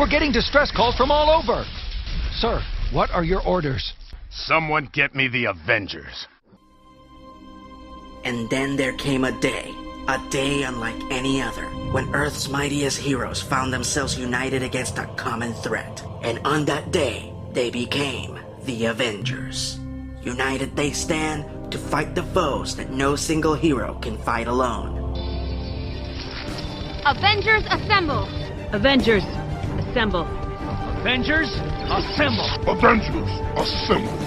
We're getting distress calls from all over. Sir, what are your orders? Someone get me the Avengers. And then there came a day unlike any other, when Earth's mightiest heroes found themselves united against a common threat. And on that day, they became the Avengers. United they stand to fight the foes that no single hero can fight alone. Avengers, assemble! Avengers, assemble! Avengers, assemble! Avengers, assemble!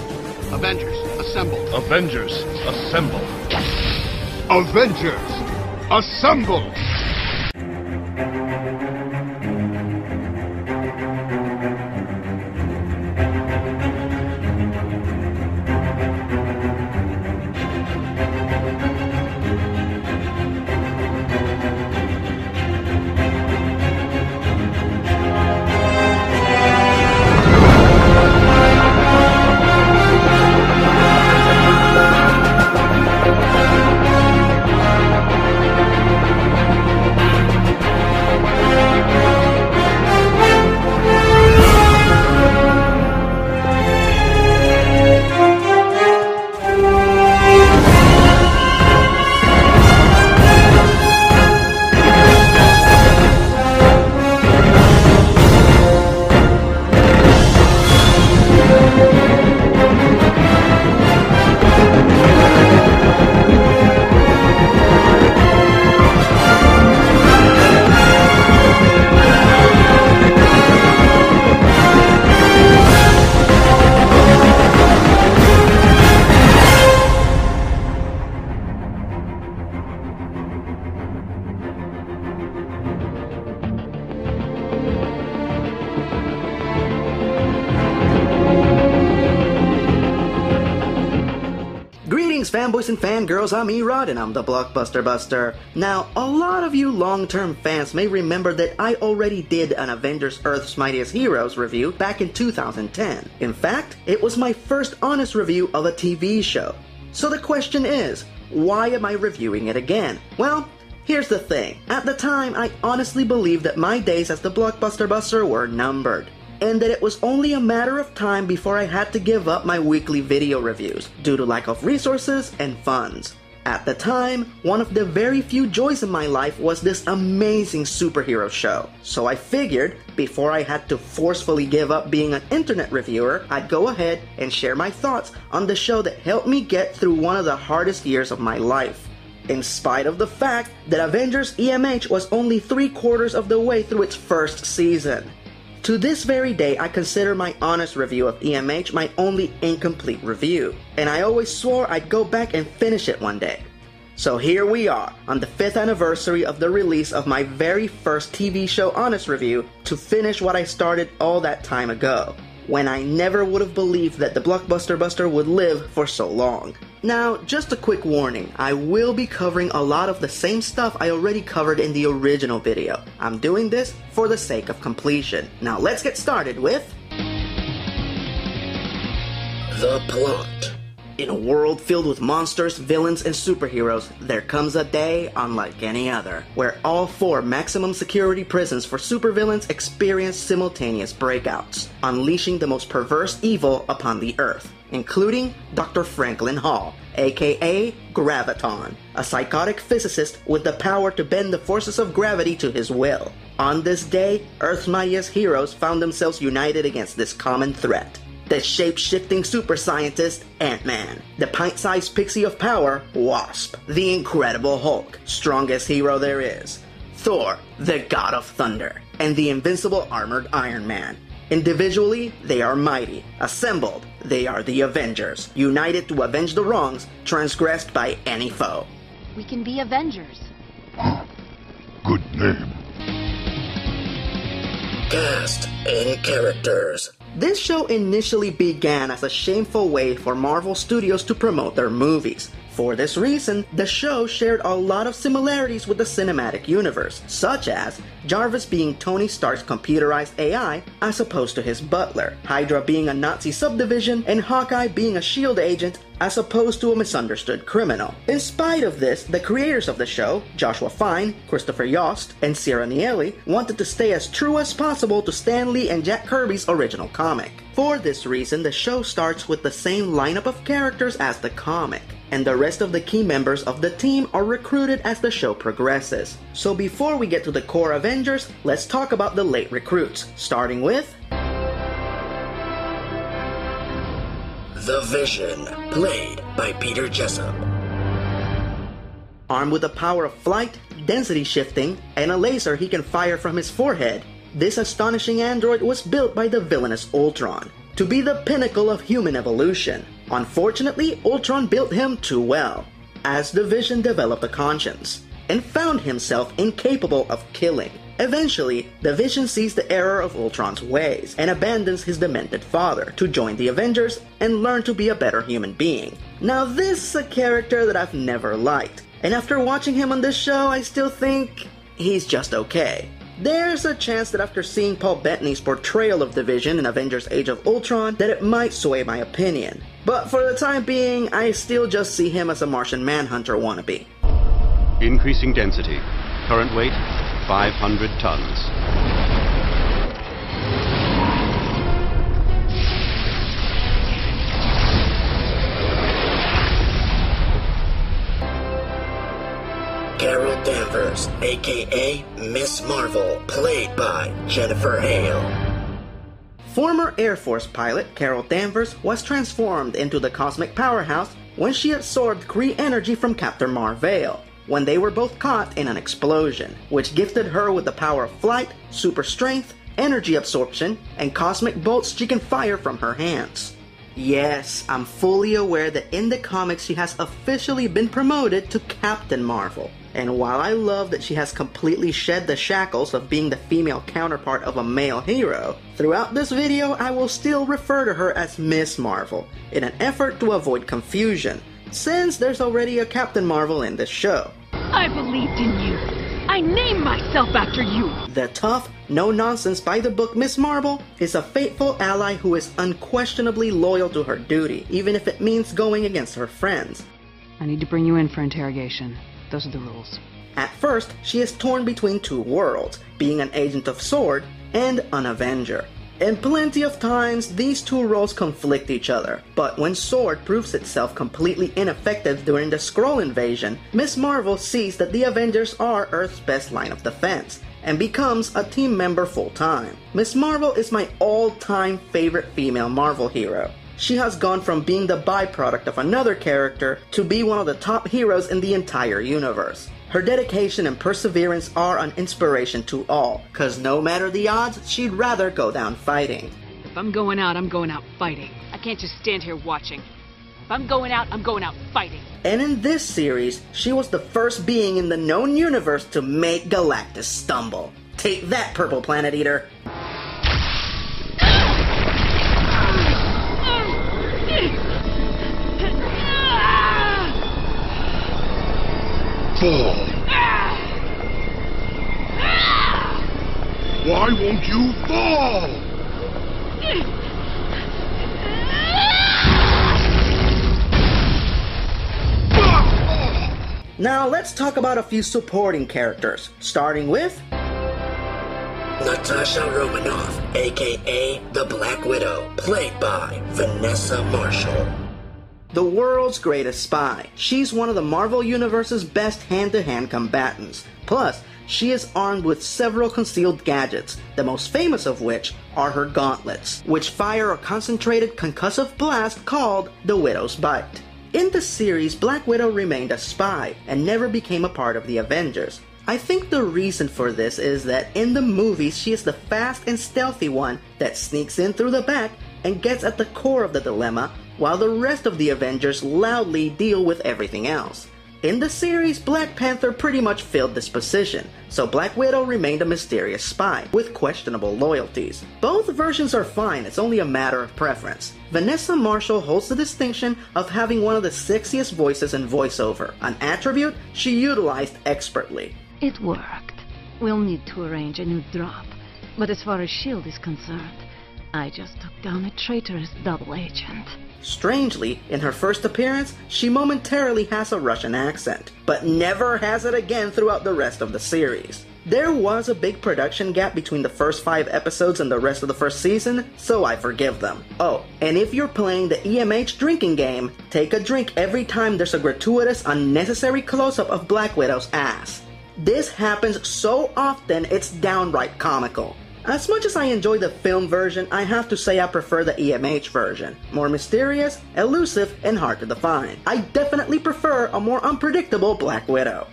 Avengers, assemble! Avengers, assemble! Avengers, assemble! Avengers, assemble. Fanboys and fangirls, I'm E-Rod and I'm the Blockbuster Buster. Now, a lot of you long-term fans may remember that I already did an Avengers Earth's Mightiest Heroes review back in 2010. In fact, it was my first honest review of a TV show. So the question is, why am I reviewing it again? Well, here's the thing. At the time, I honestly believed that my days as the Blockbuster Buster were numbered, and that it was only a matter of time before I had to give up my weekly video reviews due to lack of resources and funds. At the time, one of the very few joys in my life was this amazing superhero show. So I figured, before I had to forcefully give up being an internet reviewer, I'd go ahead and share my thoughts on the show that helped me get through one of the hardest years of my life. In spite of the fact that Avengers EMH was only 3/4 of the way through its first season. To this very day, I consider my honest review of EMH my only incomplete review, and I always swore I'd go back and finish it one day. So here we are, on the 5th anniversary of the release of my very first TV show honest review to finish what I started all that time ago, when I never would have believed that the Blockbuster Buster would live for so long. Now, just a quick warning, I will be covering a lot of the same stuff I already covered in the original video. I'm doing this for the sake of completion. Now let's get started with the plot. In a world filled with monsters, villains, and superheroes, there comes a day unlike any other, where all four maximum security prisons for supervillains experience simultaneous breakouts, unleashing the most perverse evil upon the Earth, including Dr. Franklin Hall, aka Graviton, a psychotic physicist with the power to bend the forces of gravity to his will. On this day, Earth's mightiest heroes found themselves united against this common threat: the shape-shifting super scientist, Ant-Man; the pint-sized pixie of power, Wasp; the Incredible Hulk, strongest hero there is; Thor, the God of Thunder; and the invincible armored Iron Man. Individually, they are mighty. Assembled, they are the Avengers, united to avenge the wrongs transgressed by any foe. We can be Avengers. Good name. Cast and characters. This show initially began as a shameful way for Marvel Studios to promote their movies, For this reason, the show shared a lot of similarities with the cinematic universe, such as Jarvis being Tony Stark's computerized AI as opposed to his butler, Hydra being a Nazi subdivision, and Hawkeye being a SHIELD agent as opposed to a misunderstood criminal. In spite of this, the creators of the show, Joshua Fine, Christopher Yost, and Sierra Nieli, wanted to stay as true as possible to Stan Lee and Jack Kirby's original comic. For this reason, the show starts with the same lineup of characters as the comic, and the rest of the key members of the team are recruited as the show progresses. So before we get to the core Avengers, let's talk about the late recruits, starting with The Vision, played by Peter Jessup. Armed with the power of flight, density shifting, and a laser he can fire from his forehead, this astonishing android was built by the villainous Ultron to be the pinnacle of human evolution. Unfortunately, Ultron built him too well, as the Vision developed a conscience, and found himself incapable of killing. Eventually, the Vision sees the error of Ultron's ways, and abandons his demented father to join the Avengers and learn to be a better human being. Now this is a character that I've never liked, and after watching him on this show, I still think he's just okay. There's a chance that after seeing Paul Bettany's portrayal of the Vision in Avengers Age of Ultron, that it might sway my opinion. But for the time being, I still just see him as a Martian Manhunter wannabe. Increasing density. Current weight, 500 tons. Carol Danvers, aka Miss Marvel, played by Jennifer Hale. Former Air Force pilot Carol Danvers was transformed into the cosmic powerhouse when she absorbed Kree energy from Captain Marvel, when they were both caught in an explosion, which gifted her with the power of flight, super strength, energy absorption, and cosmic bolts she can fire from her hands. Yes, I'm fully aware that in the comics she has officially been promoted to Captain Marvel. And while I love that she has completely shed the shackles of being the female counterpart of a male hero, throughout this video I will still refer to her as Miss Marvel, in an effort to avoid confusion, since there's already a Captain Marvel in this show. I believed in you. I named myself after you. The tough, no-nonsense by-the-book Miss Marvel is a faithful ally who is unquestionably loyal to her duty, even if it means going against her friends. I need to bring you in for interrogation. Those are the rules. At first, she is torn between two worlds, being an agent of S.W.O.R.D. and an Avenger. And plenty of times, these two roles conflict each other. But when S.W.O.R.D. proves itself completely ineffective during the Skrull invasion, Miss Marvel sees that the Avengers are Earth's best line of defense, and becomes a team member full-time. Miss Marvel is my all-time favorite female Marvel hero. She has gone from being the byproduct of another character to be one of the top heroes in the entire universe. Her dedication and perseverance are an inspiration to all, cause no matter the odds, she'd rather go down fighting. If I'm going out, I'm going out fighting. I can't just stand here watching. If I'm going out, I'm going out fighting. And in this series, she was the first being in the known universe to make Galactus stumble. Take that, Purple Planet Eater! Why won't you fall? Now let's talk about a few supporting characters, starting with Natasha Romanoff, aka the Black Widow, played by Vanessa Marshall. The world's greatest spy. She's one of the Marvel Universe's best hand-to-hand combatants. Plus, she is armed with several concealed gadgets, the most famous of which are her gauntlets, which fire a concentrated concussive blast called the Widow's Bite. In the series, Black Widow remained a spy and never became a part of the Avengers. I think the reason for this is that in the movies, she is the fast and stealthy one that sneaks in through the back and gets at the core of the dilemma, while the rest of the Avengers loudly deal with everything else. In the series, Black Panther pretty much filled this position, so Black Widow remained a mysterious spy, with questionable loyalties. Both versions are fine, it's only a matter of preference. Vanessa Marshall holds the distinction of having one of the sexiest voices in voiceover, an attribute she utilized expertly. It worked. We'll need to arrange a new drop, but as far as S.H.I.E.L.D. is concerned, I just took down a traitorous double agent. Strangely, in her first appearance, she momentarily has a Russian accent, but never has it again throughout the rest of the series. There was a big production gap between the first 5 episodes and the rest of the first season, so I forgive them. Oh, and if you're playing the EMH drinking game, take a drink every time there's a gratuitous, unnecessary close-up of Black Widow's ass. This happens so often it's downright comical. As much as I enjoy the film version, I have to say I prefer the EMH version. More mysterious, elusive, and hard to define. I definitely prefer a more unpredictable Black Widow.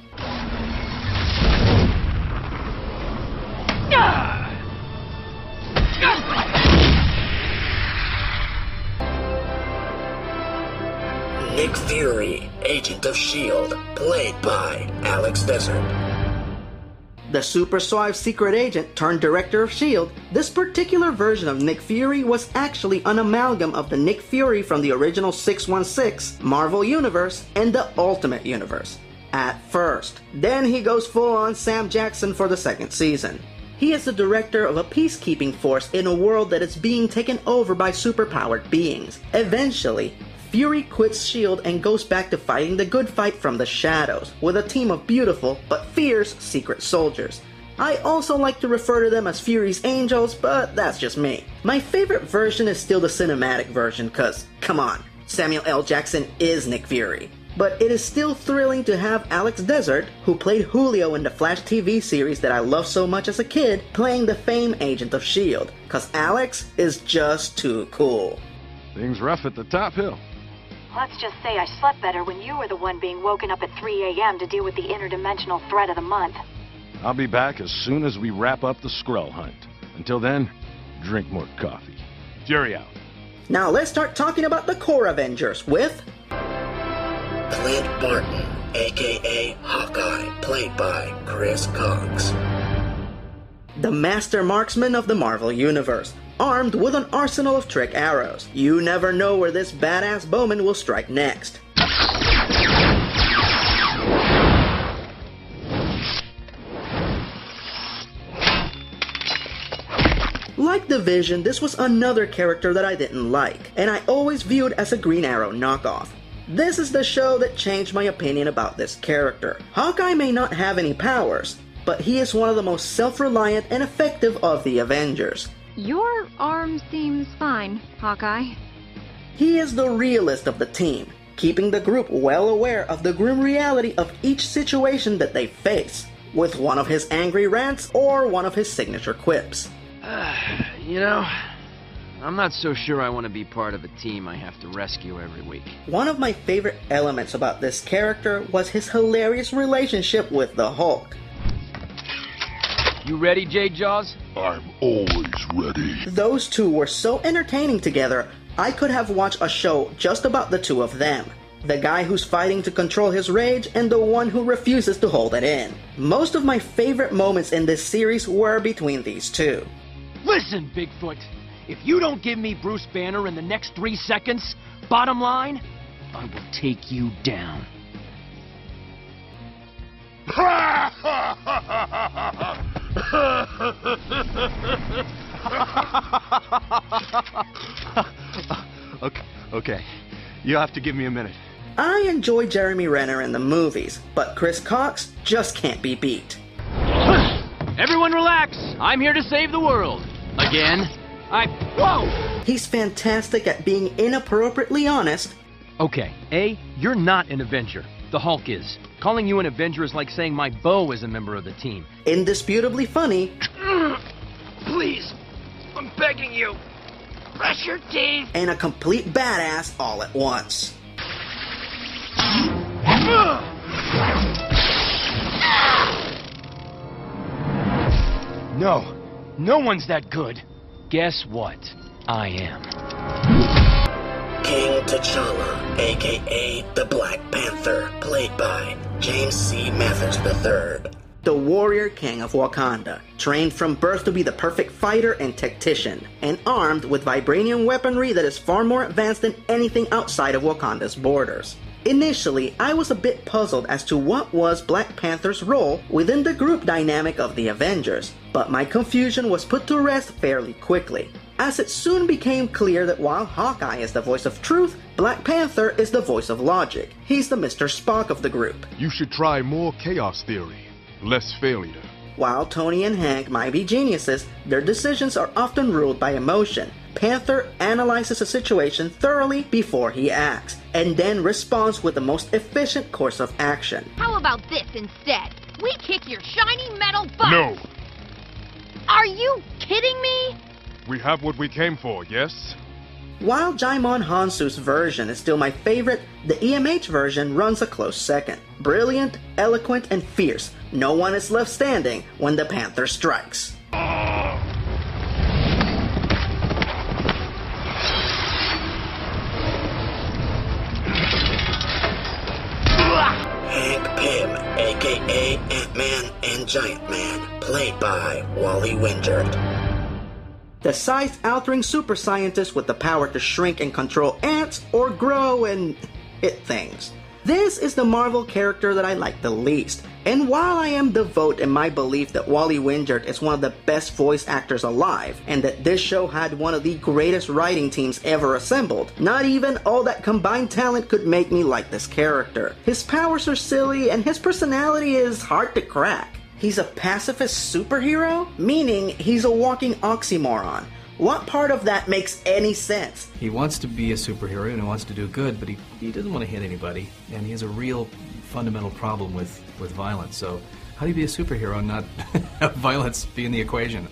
Nick Fury, Agent of S.H.I.E.L.D., played by Alex Desert. The super suave secret agent turned director of S.H.I.E.L.D., this particular version of Nick Fury was actually an amalgam of the Nick Fury from the original 616, Marvel Universe, and the Ultimate Universe. At first. Then he goes full on Sam Jackson for the second season. He is the director of a peacekeeping force in a world that is being taken over by superpowered beings. Eventually, Fury quits S.H.I.E.L.D. and goes back to fighting the good fight from the shadows, with a team of beautiful, but fierce, secret soldiers. I also like to refer to them as Fury's Angels, but that's just me. My favorite version is still the cinematic version, cause, come on, Samuel L. Jackson is Nick Fury. But it is still thrilling to have Alex Desert, who played Julio in the Flash TV series that I loved so much as a kid, playing the famed Agent of S.H.I.E.L.D., cause Alex is just too cool. Things rough at the top hill. Let's just say I slept better when you were the one being woken up at 3 a.m. to deal with the interdimensional threat of the month. I'll be back as soon as we wrap up the Skrull hunt. Until then, drink more coffee. Fury out. Now let's start talking about the core Avengers with... Clint Barton, a.k.a. Hawkeye, played by Chris Cox. The master marksman of the Marvel Universe. Armed with an arsenal of trick arrows. You never know where this badass bowman will strike next. Like the Vision, this was another character that I didn't like, and I always viewed as a Green Arrow knockoff. This is the show that changed my opinion about this character. Hawkeye may not have any powers, but he is one of the most self-reliant and effective of the Avengers. Your arm seems fine, Hawkeye. He is the realist of the team, keeping the group well aware of the grim reality of each situation that they face, with one of his angry rants or one of his signature quips. You know, I'm not so sure I want to be part of a team I have to rescue every week. One of my favorite elements about this character was his hilarious relationship with the Hulk. You ready, J-Jaws? I'm always ready. Those two were so entertaining together, I could have watched a show just about the two of them. The guy who's fighting to control his rage and the one who refuses to hold it in. Most of my favorite moments in this series were between these two. Listen, Bigfoot, if you don't give me Bruce Banner in the next 3 seconds, bottom line, I will take you down. Ha ha ha ha ha ha! Okay, you have to give me a minute. I enjoy Jeremy Renner in the movies, but Chris Cox just can't be beat. Everyone relax, I'm here to save the world. Again, Whoa! He's fantastic at being inappropriately honest. Okay, A, you're not an Avenger. The Hulk is. Calling you an Avenger is like saying my beau is a member of the team. Indisputably funny. Please, I'm begging you. Brush your teeth. And a complete badass all at once. No. No one's that good. Guess what? I am. King T'Challa, a.k.a. the Black Panther, played by James C. Mathis III. The warrior king of Wakanda, trained from birth to be the perfect fighter and tactician, and armed with vibranium weaponry that is far more advanced than anything outside of Wakanda's borders. Initially, I was a bit puzzled as to what was Black Panther's role within the group dynamic of the Avengers, but my confusion was put to rest fairly quickly, as it soon became clear that while Hawkeye is the voice of truth, Black Panther is the voice of logic. He's the Mr. Spock of the group. You should try more chaos theory. Less failure. While Tony and Hank might be geniuses, their decisions are often ruled by emotion. Panther analyzes a situation thoroughly before he acts, and then responds with the most efficient course of action. How about this instead? We kick your shiny metal butt! No! Are you kidding me? We have what we came for, yes? While Jaimon Hansu's version is still my favorite, the EMH version runs a close second. Brilliant, eloquent, and fierce. No one is left standing when the Panther strikes. Hank Pym, a.k.a. Ant-Man and Giant Man, played by Wally Windert. The size-altering super scientist with the power to shrink and control ants or grow and hit things. This is the Marvel character that I like the least, and while I am devout in my belief that Wally Windert is one of the best voice actors alive, and that this show had one of the greatest writing teams ever assembled, not even all that combined talent could make me like this character. His powers are silly, and his personality is hard to crack. He's a pacifist superhero? Meaning, he's a walking oxymoron. What part of that makes any sense? He wants to be a superhero and he wants to do good, but he doesn't want to hit anybody. And he has a real fundamental problem with violence. So how do you be a superhero and not have violence be in the equation?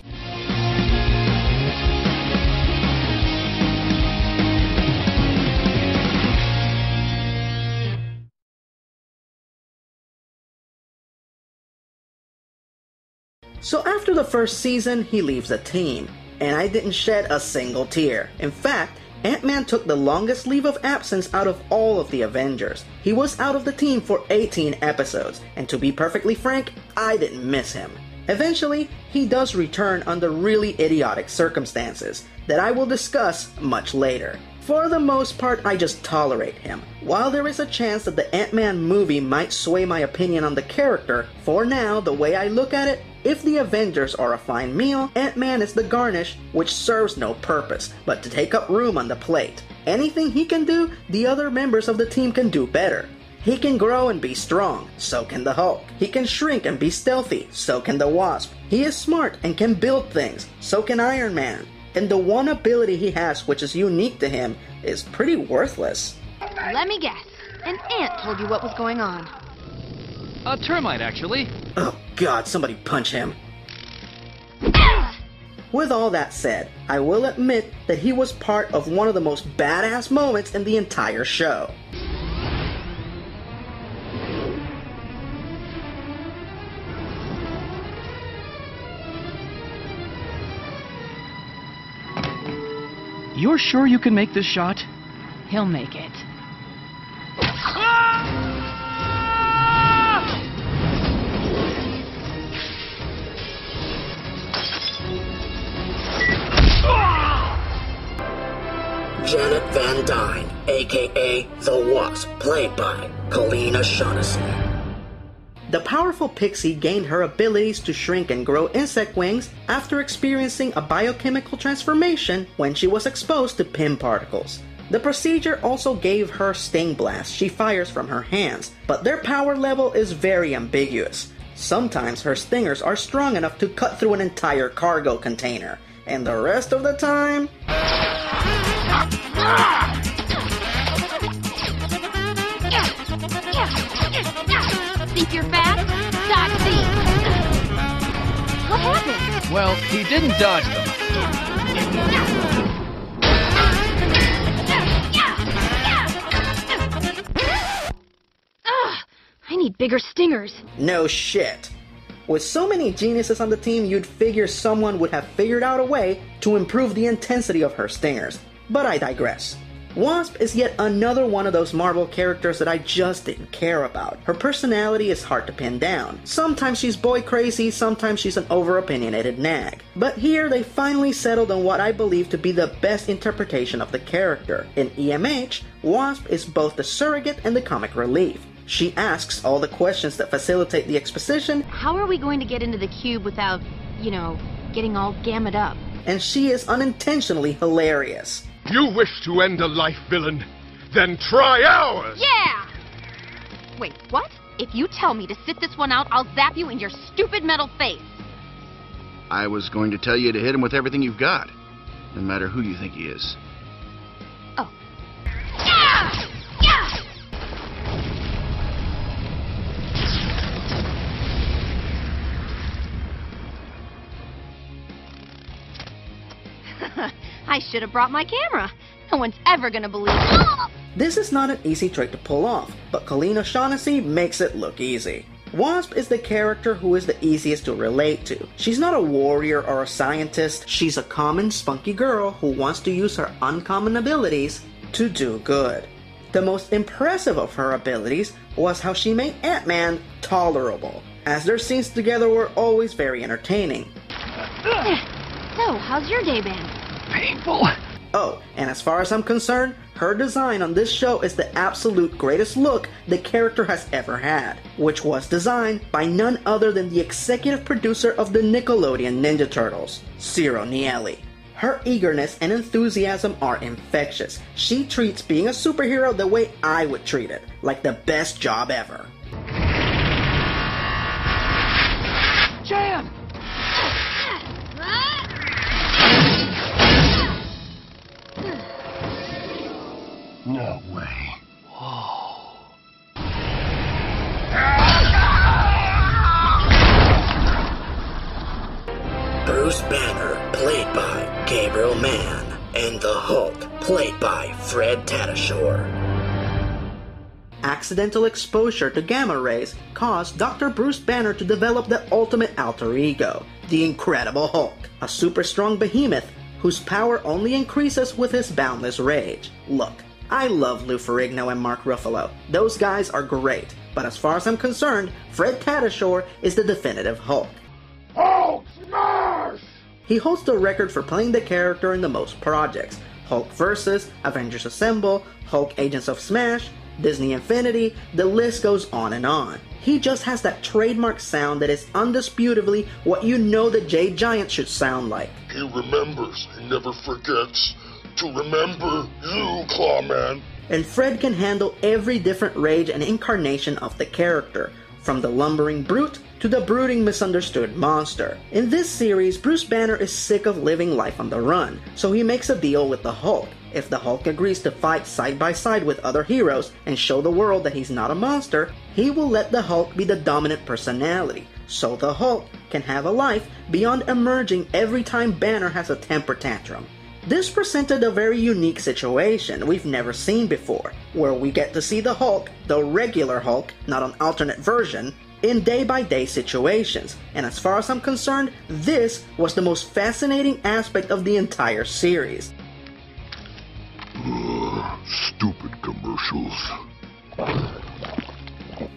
So after the first season, he leaves the team, and I didn't shed a single tear. In fact, Ant-Man took the longest leave of absence out of all of the Avengers. He was out of the team for 18 episodes, and to be perfectly frank, I didn't miss him. Eventually, he does return under really idiotic circumstances that I will discuss much later. For the most part, I just tolerate him. While there is a chance that the Ant-Man movie might sway my opinion on the character, for now, the way I look at it, if the Avengers are a fine meal, Ant-Man is the garnish, which serves no purpose, but to take up room on the plate. Anything he can do, the other members of the team can do better. He can grow and be strong, so can the Hulk. He can shrink and be stealthy, so can the Wasp. He is smart and can build things, so can Iron Man. And the one ability he has which is unique to him is pretty worthless. Let me guess, an ant told you what was going on. A termite, actually. Oh god, somebody punch him. With all that said, I will admit that he was part of one of the most badass moments in the entire show. You're sure you can make this shot? He'll make it. Janet Van Dyne, a.k.a. The Wasp, played by Colleen O'Shaughnessy. The powerful pixie gained her abilities to shrink and grow insect wings after experiencing a biochemical transformation when she was exposed to Pym particles. The procedure also gave her sting blasts she fires from her hands, but their power level is very ambiguous. Sometimes her stingers are strong enough to cut through an entire cargo container, and the rest of the time... Think you're fast? Dodge these. What happened? Well, he didn't dodge them. Ugh, I need bigger stingers. No shit. With so many geniuses on the team, you'd figure someone would have figured out a way to improve the intensity of her stingers. But I digress. Wasp is yet another one of those Marvel characters that I just didn't care about. Her personality is hard to pin down. Sometimes she's boy crazy, sometimes she's an over-opinionated nag. But here they finally settled on what I believe to be the best interpretation of the character. In EMH, Wasp is both the surrogate and the comic relief. She asks all the questions that facilitate the exposition. How are we going to get into the cube without, you know, getting all gammed up? And she is unintentionally hilarious. You wish to end a life, villain? Then try ours! Yeah! Wait, what? If you tell me to sit this one out, I'll zap you in your stupid metal face. I was going to tell you to hit him with everything you've got, no matter who you think he is. Oh. Yeah! I should have brought my camera. No one's ever gonna believe me. This is not an easy trick to pull off, but Colleen O'Shaughnessy makes it look easy. Wasp is the character who is the easiest to relate to. She's not a warrior or a scientist. She's a common, spunky girl who wants to use her uncommon abilities to do good. The most impressive of her abilities was how she made Ant-Man tolerable, as their scenes together were always very entertaining. So, how's your day been? Painful. Oh, and as far as I'm concerned, her design on this show is the absolute greatest look the character has ever had, which was designed by none other than the executive producer of the Nickelodeon Ninja Turtles, Ciro Nieli. Her eagerness and enthusiasm are infectious. She treats being a superhero the way I would treat it, like the best job ever. Jam! No way. Whoa. Bruce Banner, played by Gabriel Mann, and the Hulk, played by Fred Tatasciore. Accidental exposure to gamma rays caused Dr. Bruce Banner to develop the ultimate alter ego, the Incredible Hulk, a super strong behemoth whose power only increases with his boundless rage. Look, I love Lou Ferrigno and Mark Ruffalo. Those guys are great. But as far as I'm concerned, Fred Tatasciore is the definitive Hulk. Hulk smash! He holds the record for playing the character in the most projects. Hulk vs., Avengers Assemble, Hulk Agents of Smash, Disney Infinity, the list goes on and on. He just has that trademark sound that is undisputably what you know the Jade Giant should sound like. He remembers, he never forgets. To remember you, Clawman. And Fred can handle every different rage and incarnation of the character, from the lumbering brute to the brooding misunderstood monster. In this series, Bruce Banner is sick of living life on the run, so he makes a deal with the Hulk. If the Hulk agrees to fight side by side with other heroes and show the world that he's not a monster, he will let the Hulk be the dominant personality, so the Hulk can have a life beyond emerging every time Banner has a temper tantrum. This presented a very unique situation we've never seen before, where we get to see the Hulk, the regular Hulk, not an alternate version, in day-by-day situations. And as far as I'm concerned, this was the most fascinating aspect of the entire series. Stupid commercials.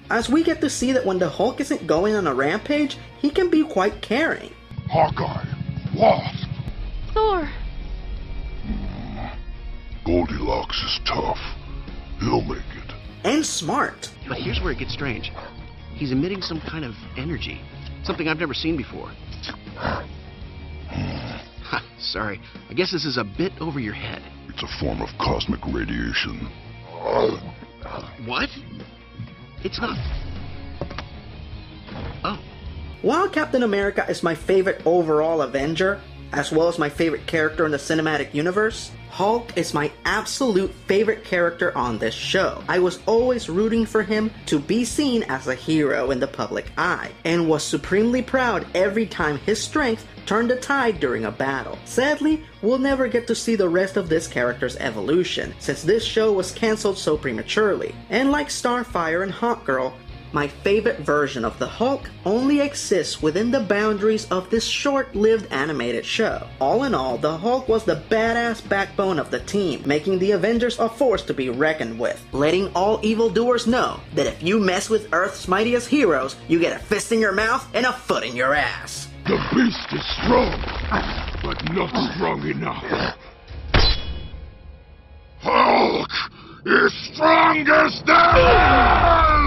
As we get to see that when the Hulk isn't going on a rampage, he can be quite caring. Hawkeye, Wasp, Thor. Goldilocks is tough. He'll make it. And smart. But here's where it gets strange. He's emitting some kind of energy. Something I've never seen before. Sorry. I guess this is a bit over your head. It's a form of cosmic radiation. What? It's not... Oh. While Captain America is my favorite overall Avenger, as well as my favorite character in the cinematic universe, Hulk is my absolute favorite character on this show. I was always rooting for him to be seen as a hero in the public eye, and was supremely proud every time his strength turned the tide during a battle. Sadly, we'll never get to see the rest of this character's evolution, since this show was cancelled so prematurely. And like Starfire and Hawkgirl, My favorite version of the Hulk only exists within the boundaries of this short-lived animated show. All in all, the Hulk was the badass backbone of the team, making the Avengers a force to be reckoned with, letting all evildoers know that if you mess with Earth's mightiest heroes, you get a fist in your mouth and a foot in your ass. The beast is strong, but not strong enough. Hulk is strongest than...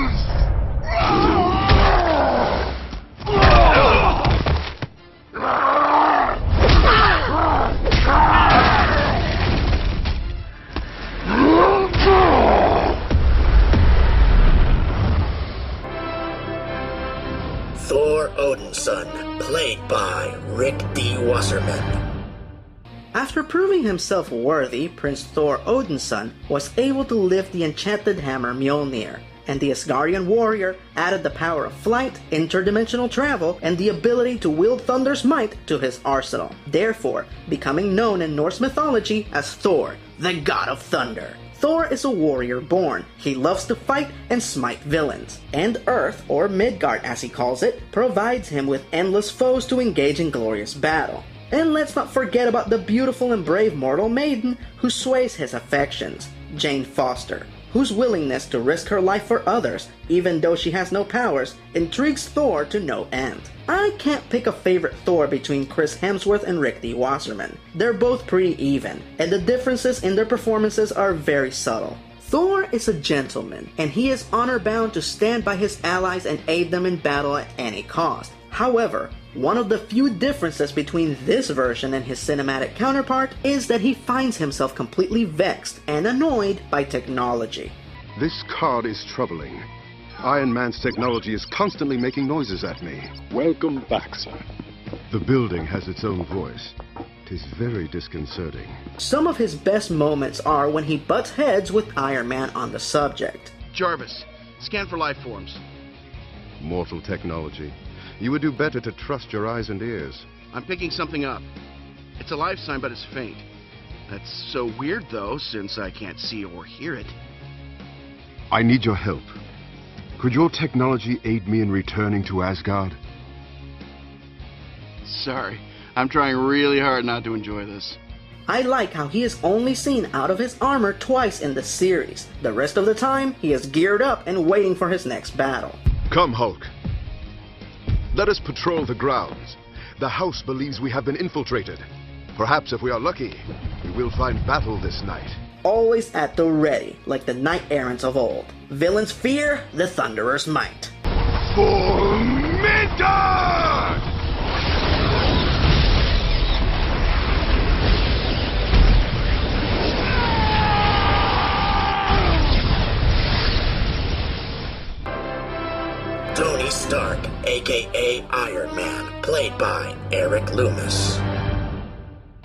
Thor Odinson, played by Rick D. Wasserman. After proving himself worthy, Prince Thor Odinson was able to lift the enchanted hammer Mjolnir, and the Asgardian warrior added the power of flight, interdimensional travel, and the ability to wield thunder's might to his arsenal, therefore becoming known in Norse mythology as Thor, the god of thunder. Thor is a warrior born. He loves to fight and smite villains, and Earth, or Midgard as he calls it, provides him with endless foes to engage in glorious battle. And let's not forget about the beautiful and brave mortal maiden who sways his affections, Jane Foster, whose willingness to risk her life for others, even though she has no powers, intrigues Thor to no end. I can't pick a favorite Thor between Chris Hemsworth and Rick D. Wasserman. They're both pretty even, and the differences in their performances are very subtle. Thor is a gentleman, and he is honor-bound to stand by his allies and aid them in battle at any cost. However, one of the few differences between this version and his cinematic counterpart is that he finds himself completely vexed and annoyed by technology. This card is troubling. Iron Man's technology is constantly making noises at me. Welcome back, sir. The building has its own voice. It is very disconcerting. Some of his best moments are when he butts heads with Iron Man on the subject. Jarvis, scan for life forms. Mortal technology. You would do better to trust your eyes and ears. I'm picking something up. It's a life sign, but it's faint. That's so weird, though, since I can't see or hear it. I need your help. Could your technology aid me in returning to Asgard? Sorry. I'm trying really hard not to enjoy this. I like how he is only seen out of his armor twice in the series. The rest of the time, he is geared up and waiting for his next battle. Come, Hulk. Let us patrol the grounds. The house believes we have been infiltrated. Perhaps if we are lucky, we will find battle this night. Always at the ready, like the knight errants of old. Villains fear the Thunderer's might. For Midgard! Tony Stark, a.k.a. Iron Man, played by Eric Loomis.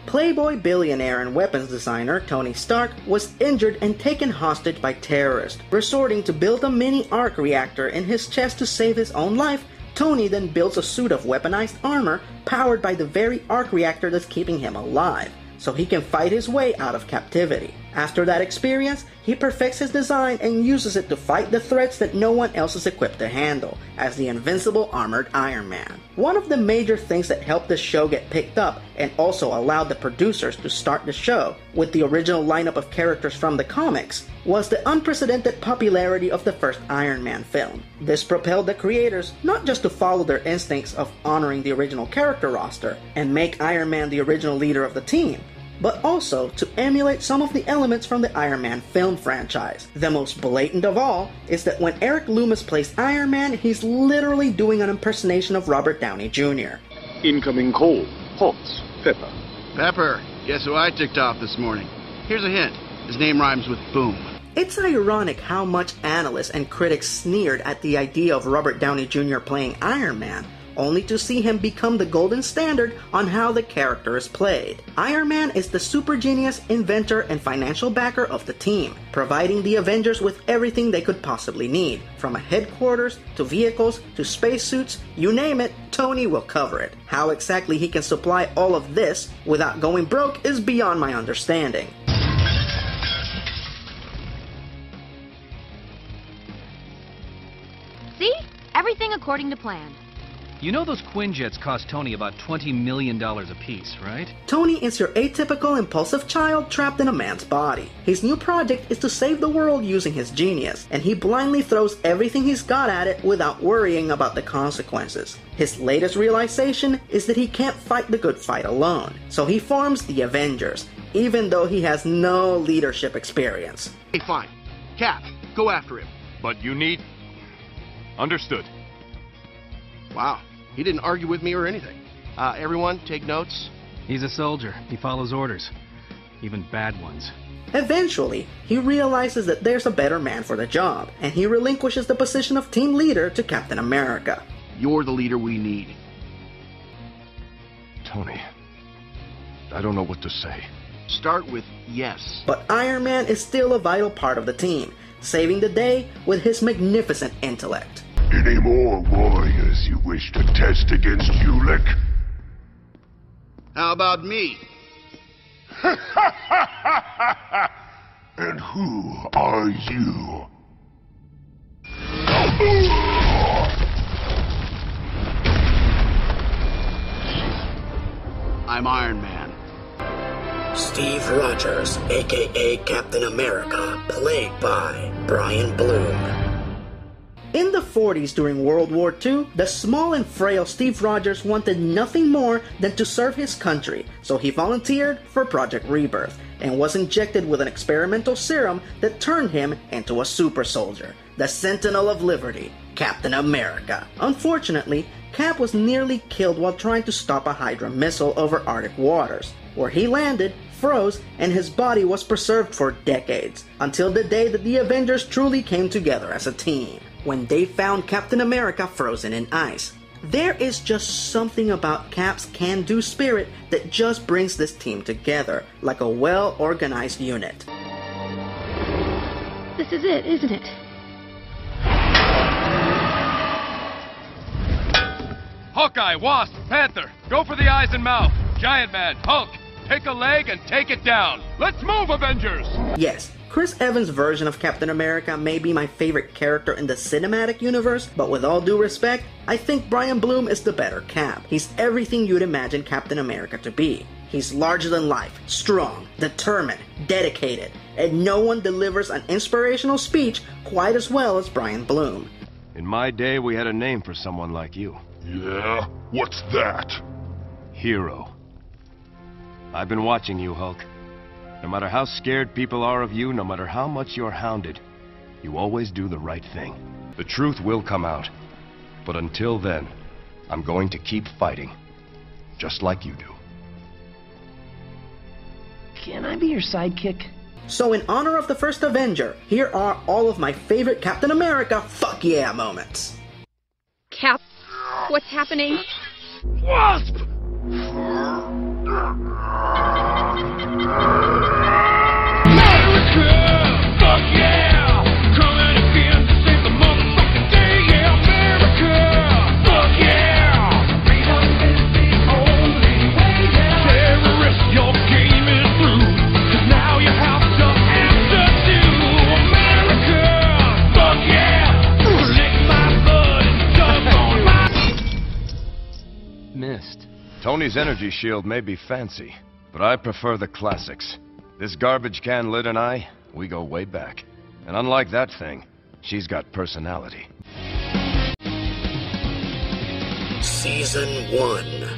Playboy billionaire and weapons designer Tony Stark was injured and taken hostage by terrorists. Resorting to build a mini-arc reactor in his chest to save his own life, Tony then builds a suit of weaponized armor powered by the very arc reactor that's keeping him alive, so he can fight his way out of captivity. After that experience, he perfects his design and uses it to fight the threats that no one else is equipped to handle, as the invincible armored Iron Man. One of the major things that helped the show get picked up and also allowed the producers to start the show with the original lineup of characters from the comics was the unprecedented popularity of the first Iron Man film. This propelled the creators not just to follow their instincts of honoring the original character roster and make Iron Man the original leader of the team, but also to emulate some of the elements from the Iron Man film franchise. The most blatant of all is that when Eric Loomis plays Iron Man, he's literally doing an impersonation of Robert Downey Jr. Incoming call. Potts. Pepper. Pepper, guess who I ticked off this morning? Here's a hint. His name rhymes with boom. It's ironic how much analysts and critics sneered at the idea of Robert Downey Jr. playing Iron Man, only to see him become the golden standard on how the character is played. Iron Man is the super genius, inventor, and financial backer of the team, providing the Avengers with everything they could possibly need. From a headquarters, to vehicles, to spacesuits, you name it, Tony will cover it. How exactly he can supply all of this without going broke is beyond my understanding. See? Everything according to plan. You know those Quinjets cost Tony about $20 million apiece, right? Tony is your atypical, impulsive child trapped in a man's body. His new project is to save the world using his genius, and he blindly throws everything he's got at it without worrying about the consequences. His latest realization is that he can't fight the good fight alone, so he forms the Avengers, even though he has no leadership experience. Hey, fine. Cap, go after him. But you need... Understood. Wow. He didn't argue with me or anything. Everyone, take notes. He's a soldier. He follows orders. Even bad ones. Eventually, he realizes that there's a better man for the job, and he relinquishes the position of team leader to Captain America. You're the leader we need. Tony, I don't know what to say. Start with yes. But Iron Man is still a vital part of the team, saving the day with his magnificent intellect. Any more warriors you wish to test against Ulick? How about me? And who are you? I'm Iron Man. Steve Rogers, aka Captain America, played by Brian Bloom. In the 40s during World War II, the small and frail Steve Rogers wanted nothing more than to serve his country, so he volunteered for Project Rebirth and was injected with an experimental serum that turned him into a super soldier, the Sentinel of Liberty, Captain America. Unfortunately, Cap was nearly killed while trying to stop a Hydra missile over Arctic waters, where he landed, froze, and his body was preserved for decades, until the day that the Avengers truly came together as a team, when they found Captain America frozen in ice. There is just something about Cap's can-do spirit that just brings this team together, like a well-organized unit. This is it, isn't it? Hawkeye, Wasp, Panther, go for the eyes and mouth. Giant Man, Hulk, pick a leg and take it down. Let's move, Avengers! Yes. Chris Evans' version of Captain America may be my favorite character in the cinematic universe, but with all due respect, I think Brian Bloom is the better Cap. He's everything you'd imagine Captain America to be. He's larger than life, strong, determined, dedicated, and no one delivers an inspirational speech quite as well as Brian Bloom. In my day, we had a name for someone like you. Yeah? What's that? Hero. I've been watching you, Hulk. No matter how scared people are of you, no matter how much you're hounded, you always do the right thing. The truth will come out. But until then, I'm going to keep fighting, just like you do. Can I be your sidekick? So in honor of the first Avenger, here are all of my favorite Captain America fuck yeah moments. Cap, what's happening? Wasp! America, fuck yeah! Coming again to save the motherfucking day, yeah! America, fuck yeah! Freedom is the only way, yeah! Terrorist, your game is through, cause now you have to do. America, fuck yeah! Lick my blood and dump on my... Missed. Tony's energy shield may be fancy, but I prefer the classics. This garbage can lid and I, we go way back. And unlike that thing, she's got personality. Season 1.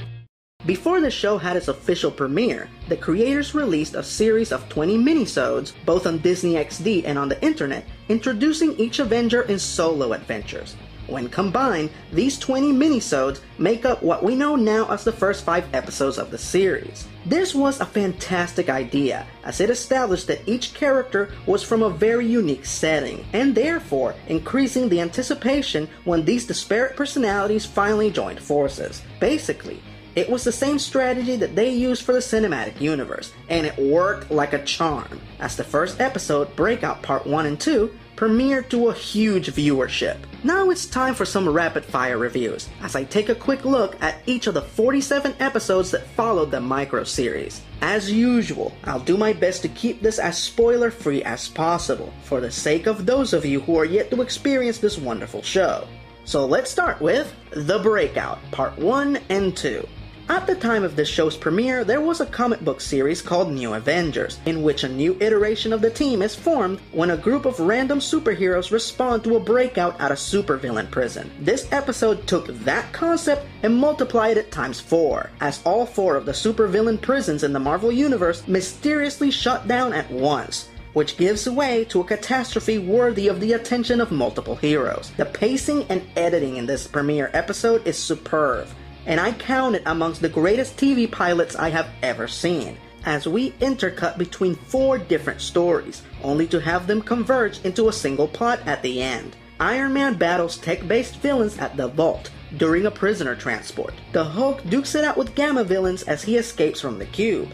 Before the show had its official premiere, the creators released a series of 20 minisodes, both on Disney XD and on the internet, introducing each Avenger in solo adventures. When combined, these 20 minisodes make up what we know now as the first 5 episodes of the series. This was a fantastic idea, as it established that each character was from a very unique setting, and therefore increasing the anticipation when these disparate personalities finally joined forces. Basically, it was the same strategy that they used for the cinematic universe, and it worked like a charm, as the first episode, Breakout Part 1 and 2, premiered to a huge viewership. Now it's time for some rapid-fire reviews, as I take a quick look at each of the 47 episodes that followed the micro-series. As usual, I'll do my best to keep this as spoiler-free as possible, for the sake of those of you who are yet to experience this wonderful show. So let's start with The Breakout, Part 1 and 2. At the time of this show's premiere, there was a comic book series called New Avengers, in which a new iteration of the team is formed when a group of random superheroes respond to a breakout at a supervillain prison. This episode took that concept and multiplied it times 4, as all 4 of the supervillain prisons in the Marvel Universe mysteriously shut down at once, which gives way to a catastrophe worthy of the attention of multiple heroes. The pacing and editing in this premiere episode is superb, and I count it amongst the greatest TV pilots I have ever seen, as we intercut between 4 different stories, only to have them converge into a single plot at the end. Iron Man battles tech-based villains at the Vault during a prisoner transport. The Hulk dukes it out with Gamma villains as he escapes from the Cube.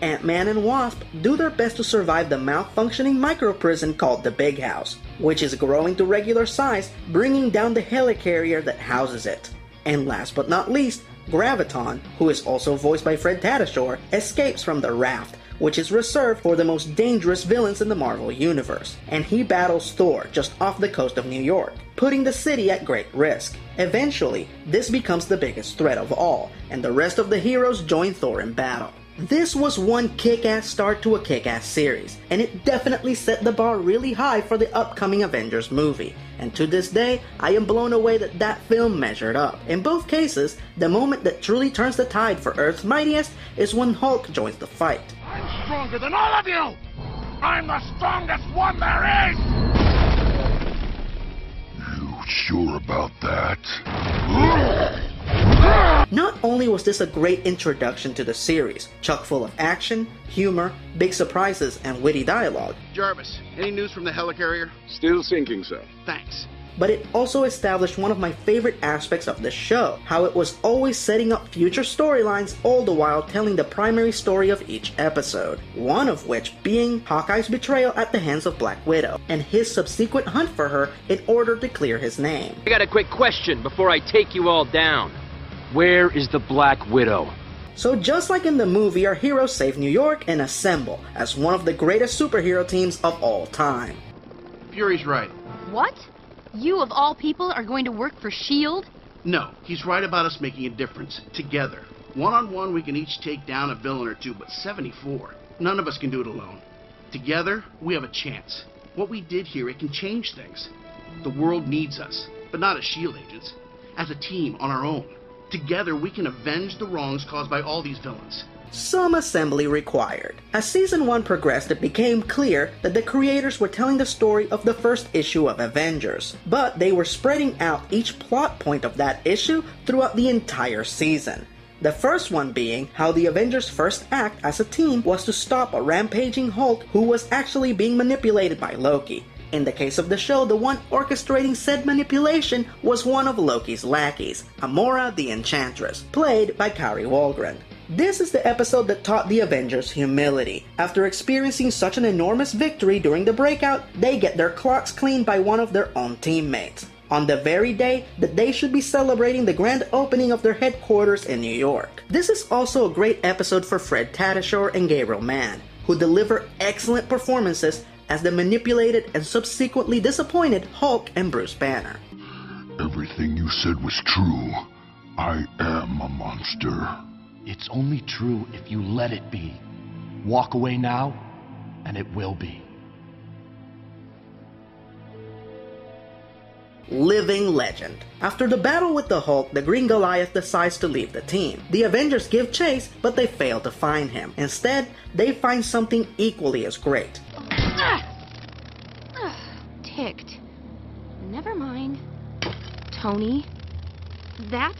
Ant-Man and Wasp do their best to survive the malfunctioning micro-prison called the Big House, which is growing to regular size, bringing down the helicarrier that houses it. And last but not least, Graviton, who is also voiced by Fred Tatasciore, escapes from the Raft, which is reserved for the most dangerous villains in the Marvel Universe, and he battles Thor just off the coast of New York, putting the city at great risk. Eventually, this becomes the biggest threat of all, and the rest of the heroes join Thor in battle. This was one kick-ass start to a kick-ass series, and it definitely set the bar really high for the upcoming Avengers movie, and to this day, I am blown away that that film measured up. In both cases, the moment that truly turns the tide for Earth's Mightiest is when Hulk joins the fight. I'm stronger than all of you! I'm the strongest one there is! You sure about that? Not only was this a great introduction to the series, chock full of action, humor, big surprises, and witty dialogue. Jarvis, any news from the helicarrier? Still sinking, sir. Thanks. But it also established one of my favorite aspects of the show, how it was always setting up future storylines, all the while telling the primary story of each episode, one of which being Hawkeye's betrayal at the hands of Black Widow, and his subsequent hunt for her in order to clear his name. I got a quick question before I take you all down. Where is the Black Widow? So just like in the movie, our heroes save New York and assemble as one of the greatest superhero teams of all time. Fury's right. What? You of all people are going to work for S.H.I.E.L.D.? No, he's right about us making a difference, together. One-on-one we can each take down a villain or two, but 74. None of us can do it alone. Together, we have a chance. What we did here, it can change things. The world needs us, but not as S.H.I.E.L.D. agents. As a team, on our own. Together, we can avenge the wrongs caused by all these villains. Some assembly required. As Season 1 progressed, it became clear that the creators were telling the story of the first issue of Avengers, but they were spreading out each plot point of that issue throughout the entire season. The first one being how the Avengers' first act as a team was to stop a rampaging Hulk who was actually being manipulated by Loki. In the case of the show, the one orchestrating said manipulation was one of Loki's lackeys, Amora the Enchantress, played by Kari Wahlgren. This is the episode that taught the Avengers humility. After experiencing such an enormous victory during the breakout, they get their clocks cleaned by one of their own teammates, on the very day that they should be celebrating the grand opening of their headquarters in New York. This is also a great episode for Fred Tatasciore and Gabriel Mann, who deliver excellent performances as the manipulated and subsequently disappointed Hulk and Bruce Banner. Everything you said was true. I am a monster. It's only true if you let it be. Walk away now, and it will be. Living legend. After the battle with the Hulk, the Green Goliath decides to leave the team. The Avengers give chase, but they fail to find him. Instead, they find something equally as great. Ticked. Never mind. Tony. That's...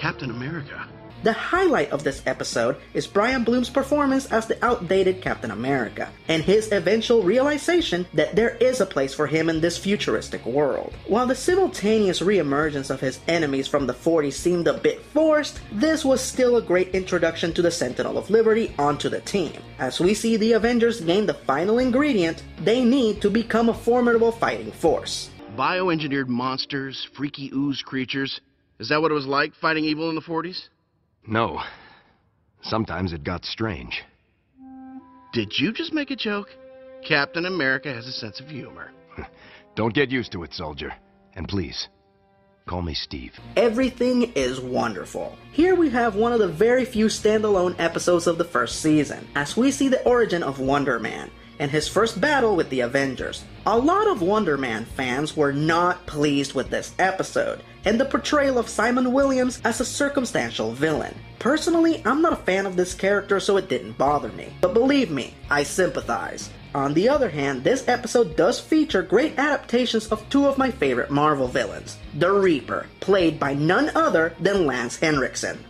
Captain America. The highlight of this episode is Brian Bloom's performance as the outdated Captain America, and his eventual realization that there is a place for him in this futuristic world. While the simultaneous reemergence of his enemies from the 40s seemed a bit forced, this was still a great introduction to the Sentinel of Liberty onto the team, as we see the Avengers gain the final ingredient they need to become a formidable fighting force. Bioengineered monsters, freaky ooze creatures, is that what it was like fighting evil in the 40s? No. Sometimes it got strange. Did you just make a joke? Captain America has a sense of humor. Don't get used to it, soldier. And please, call me Steve. Everything is wonderful. Here we have one of the very few standalone episodes of the first season, as we see the origin of Wonder Man and his first battle with the Avengers. A lot of Wonder Man fans were not pleased with this episode and the portrayal of Simon Williams as a circumstantial villain. Personally, I'm not a fan of this character, so it didn't bother me. But believe me, I sympathize. On the other hand, this episode does feature great adaptations of two of my favorite Marvel villains. The Reaper, played by none other than Lance Henriksen.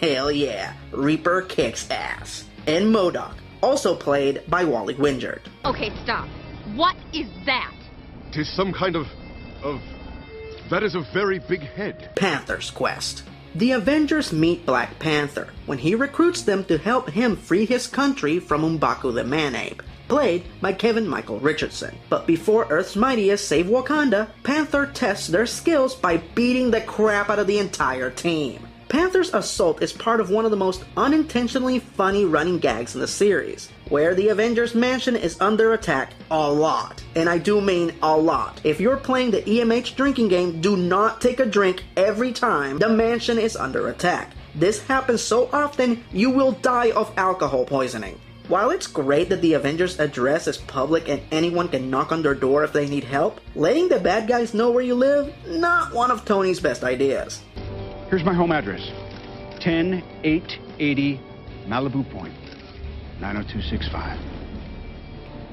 Hell yeah, Reaper kicks ass. And MODOK, also played by Wally Windert. Okay, stop. What is that? It is some kind of... That is a very big head. Panther's Quest. The Avengers meet Black Panther when he recruits them to help him free his country from M'Baku the Manape, played by Kevin Michael Richardson. But before Earth's Mightiest save Wakanda, Panther tests their skills by beating the crap out of the entire team. Panther's assault is part of one of the most unintentionally funny running gags in the series, where the Avengers mansion is under attack a lot. And I do mean a lot. If you're playing the EMH drinking game, do not take a drink every time the mansion is under attack. This happens so often, you will die of alcohol poisoning. While it's great that the Avengers' address is public and anyone can knock on their door if they need help, letting the bad guys know where you live, not one of Tony's best ideas. Here's my home address, 10880 Malibu Point, 90265.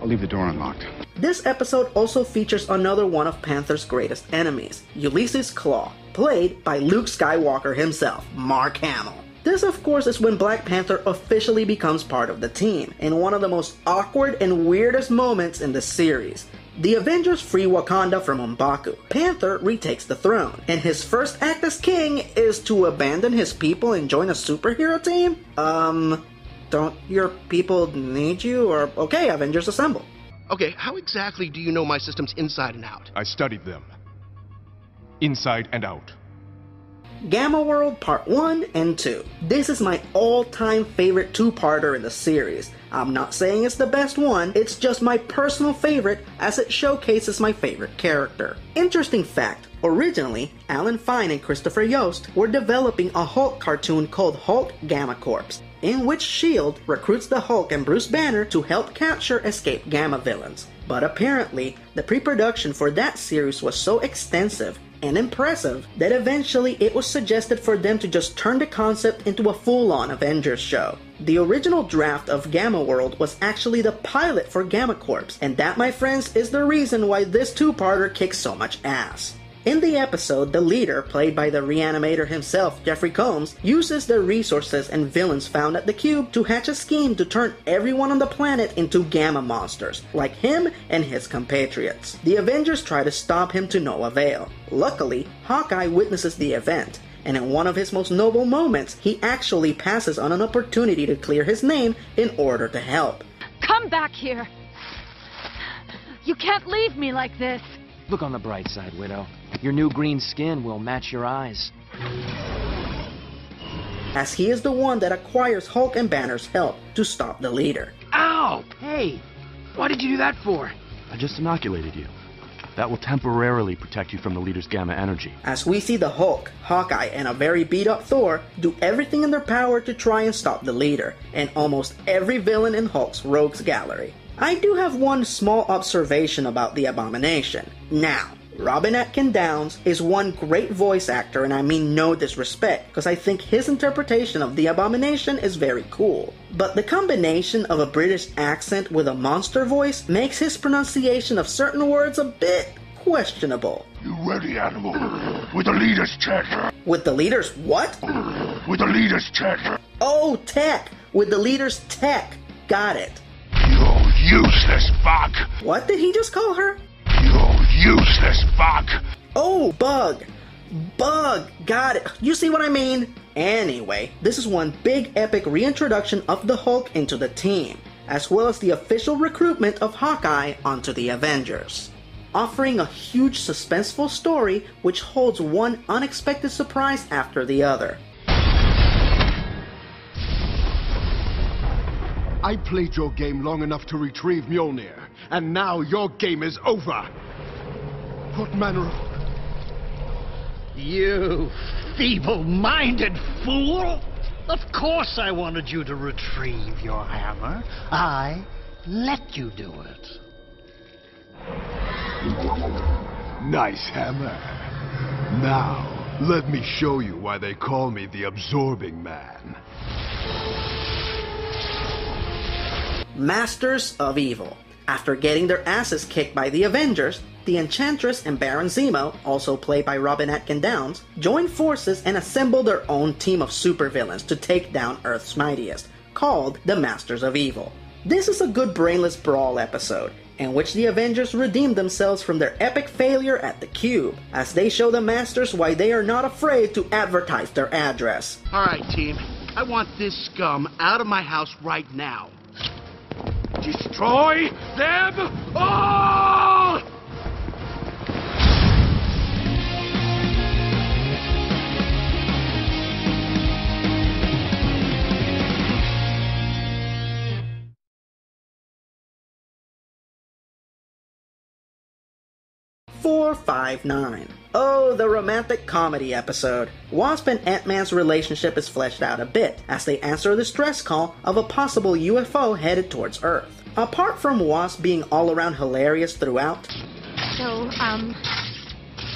I'll leave the door unlocked. This episode also features another one of Panther's greatest enemies, Ulysses Klaue, played by Luke Skywalker himself, Mark Hamill. This, of course, is when Black Panther officially becomes part of the team, in one of the most awkward and weirdest moments in the series. The Avengers free Wakanda from M'Baku. Panther retakes the throne, and his first act as king is to abandon his people and join a superhero team? Don't your people need you? Or, okay, Avengers assemble. Okay, how exactly do you know my systems inside and out? I studied them. Inside and out. Gamma World Part 1 and 2. This is my all-time favorite two-parter in the series. I'm not saying it's the best one, it's just my personal favorite as it showcases my favorite character. Interesting fact, originally, Alan Fine and Christopher Yost were developing a Hulk cartoon called Hulk Gamma Corps, in which S.H.I.E.L.D. recruits the Hulk and Bruce Banner to help capture escaped Gamma villains. But apparently, the pre-production for that series was so extensive and impressive that eventually it was suggested for them to just turn the concept into a full-on Avengers show. The original draft of Gamma World was actually the pilot for Gamma Corps, and that, my friends, is the reason why this two-parter kicks so much ass. In the episode, the leader, played by the Reanimator himself, Jeffrey Combs, uses the resources and villains found at the Cube to hatch a scheme to turn everyone on the planet into Gamma monsters, like him and his compatriots. The Avengers try to stop him to no avail. Luckily, Hawkeye witnesses the event, and in one of his most noble moments, he actually passes on an opportunity to clear his name in order to help. Come back here! You can't leave me like this! Look on the bright side, Widow. Your new green skin will match your eyes. As he is the one that acquires Hulk and Banner's help to stop the leader. Ow! Hey! What did you do that for? I just inoculated you. That will temporarily protect you from the leader's gamma energy. As we see the Hulk, Hawkeye, and a very beat-up Thor do everything in their power to try and stop the leader, and almost every villain in Hulk's rogues gallery. I do have one small observation about the Abomination. Now, Robin Atkin Downes is one great voice actor, and I mean no disrespect, because I think his interpretation of the Abomination is very cool. But the combination of a British accent with a monster voice makes his pronunciation of certain words a bit questionable. You ready, animal? With the leader's check. With the leader's what? With the leader's check. Oh, tech. With the leader's tech. Got it. You useless fuck. What did he just call her? Useless fuck! Oh, bug! Bug! Got it! You see what I mean? Anyway, this is one big epic reintroduction of the Hulk into the team, as well as the official recruitment of Hawkeye onto the Avengers, offering a huge suspenseful story which holds one unexpected surprise after the other. I played your game long enough to retrieve Mjolnir, and now your game is over. What manner of... You feeble-minded fool! Of course I wanted you to retrieve your hammer. I let you do it. Nice hammer. Now, let me show you why they call me the Absorbing Man. Masters of Evil. After getting their asses kicked by the Avengers, the Enchantress and Baron Zemo, also played by Robin Atkin Downes, join forces and assemble their own team of supervillains to take down Earth's Mightiest, called the Masters of Evil. This is a good brainless brawl episode, in which the Avengers redeem themselves from their epic failure at the Cube, as they show the Masters why they are not afraid to advertise their address. Alright team, I want this scum out of my house right now. Destroy them all! #459. Oh, the romantic comedy episode. Wasp and Ant-Man's relationship is fleshed out a bit as they answer the stress call of a possible UFO headed towards Earth. Apart from Wasp being all around hilarious throughout, so,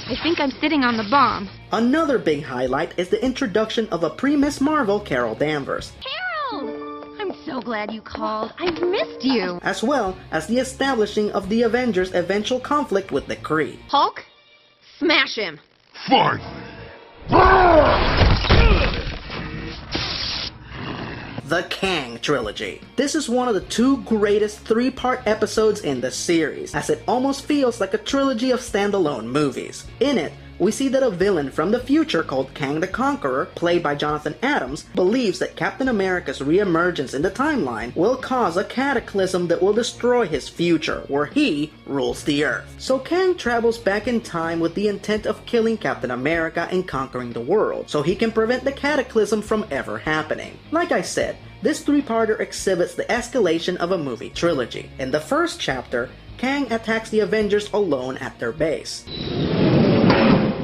I think I'm sitting on the bomb. Another big highlight is the introduction of a pre-Miss Marvel Carol Danvers. So glad you called. I've missed you. As well as the establishing of the Avengers' eventual conflict with the Kree. Hulk, smash him. Fight! The Kang Trilogy. This is one of the two greatest three-part episodes in the series, as it almost feels like a trilogy of standalone movies. In it, we see that a villain from the future called Kang the Conqueror, played by Jonathan Adams, believes that Captain America's re-emergence in the timeline will cause a cataclysm that will destroy his future, where he rules the Earth. So Kang travels back in time with the intent of killing Captain America and conquering the world, so he can prevent the cataclysm from ever happening. Like I said, this three-parter exhibits the escalation of a movie trilogy. In the first chapter, Kang attacks the Avengers alone at their base.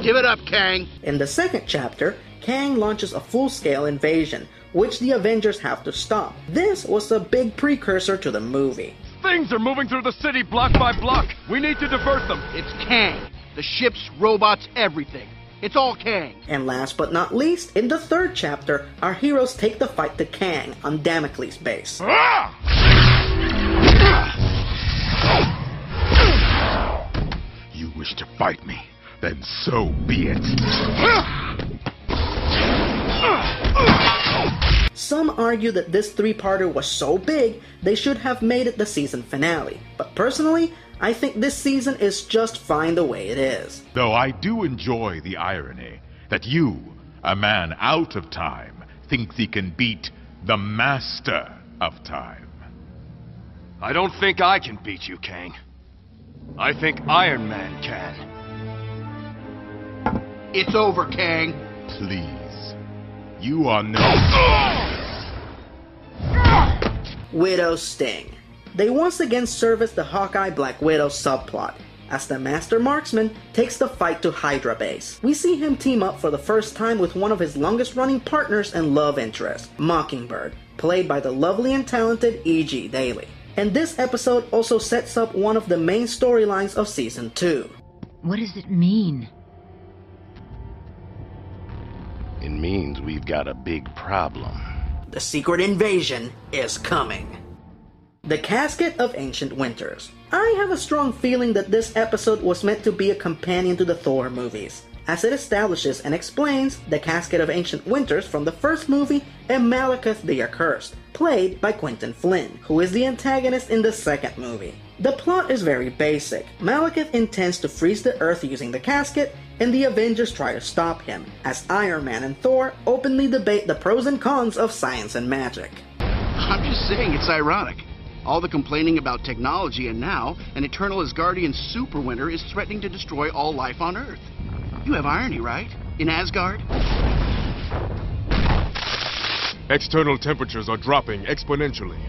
Give it up, Kang! In the second chapter, Kang launches a full-scale invasion, which the Avengers have to stop. This was a big precursor to the movie. Things are moving through the city block by block. We need to divert them. It's Kang. The ships, robots, everything. It's all Kang. And last but not least, in the third chapter, our heroes take the fight to Kang on Damocles' base. You wish to fight me? Then so be it. Some argue that this three-parter was so big, they should have made it the season finale. But personally, I think this season is just fine the way it is. Though I do enjoy the irony that you, a man out of time, thinks he can beat the Master of Time. I don't think I can beat you, Kang. I think Iron Man can. It's over, Kang. Please. You are no... Widow Sting. They once again service the Hawkeye Black Widow subplot, as the Master Marksman takes the fight to Hydra Base. We see him team up for the first time with one of his longest-running partners and love interest, Mockingbird, played by the lovely and talented E.G. Daily. And this episode also sets up one of the main storylines of Season 2. What does it mean? It means we've got a big problem. The secret invasion is coming. The Casket of Ancient Winters. I have a strong feeling that this episode was meant to be a companion to the Thor movies, as it establishes and explains the Casket of Ancient Winters from the first movie and Malekith the Accursed, played by Quentin Flynn, who is the antagonist in the second movie. The plot is very basic. Malekith intends to freeze the Earth using the casket, and the Avengers try to stop him, as Iron Man and Thor openly debate the pros and cons of science and magic. I'm just saying, it's ironic. All the complaining about technology, and now, an eternal Asgardian superwinter is threatening to destroy all life on Earth. You have irony, right? In Asgard? External temperatures are dropping exponentially.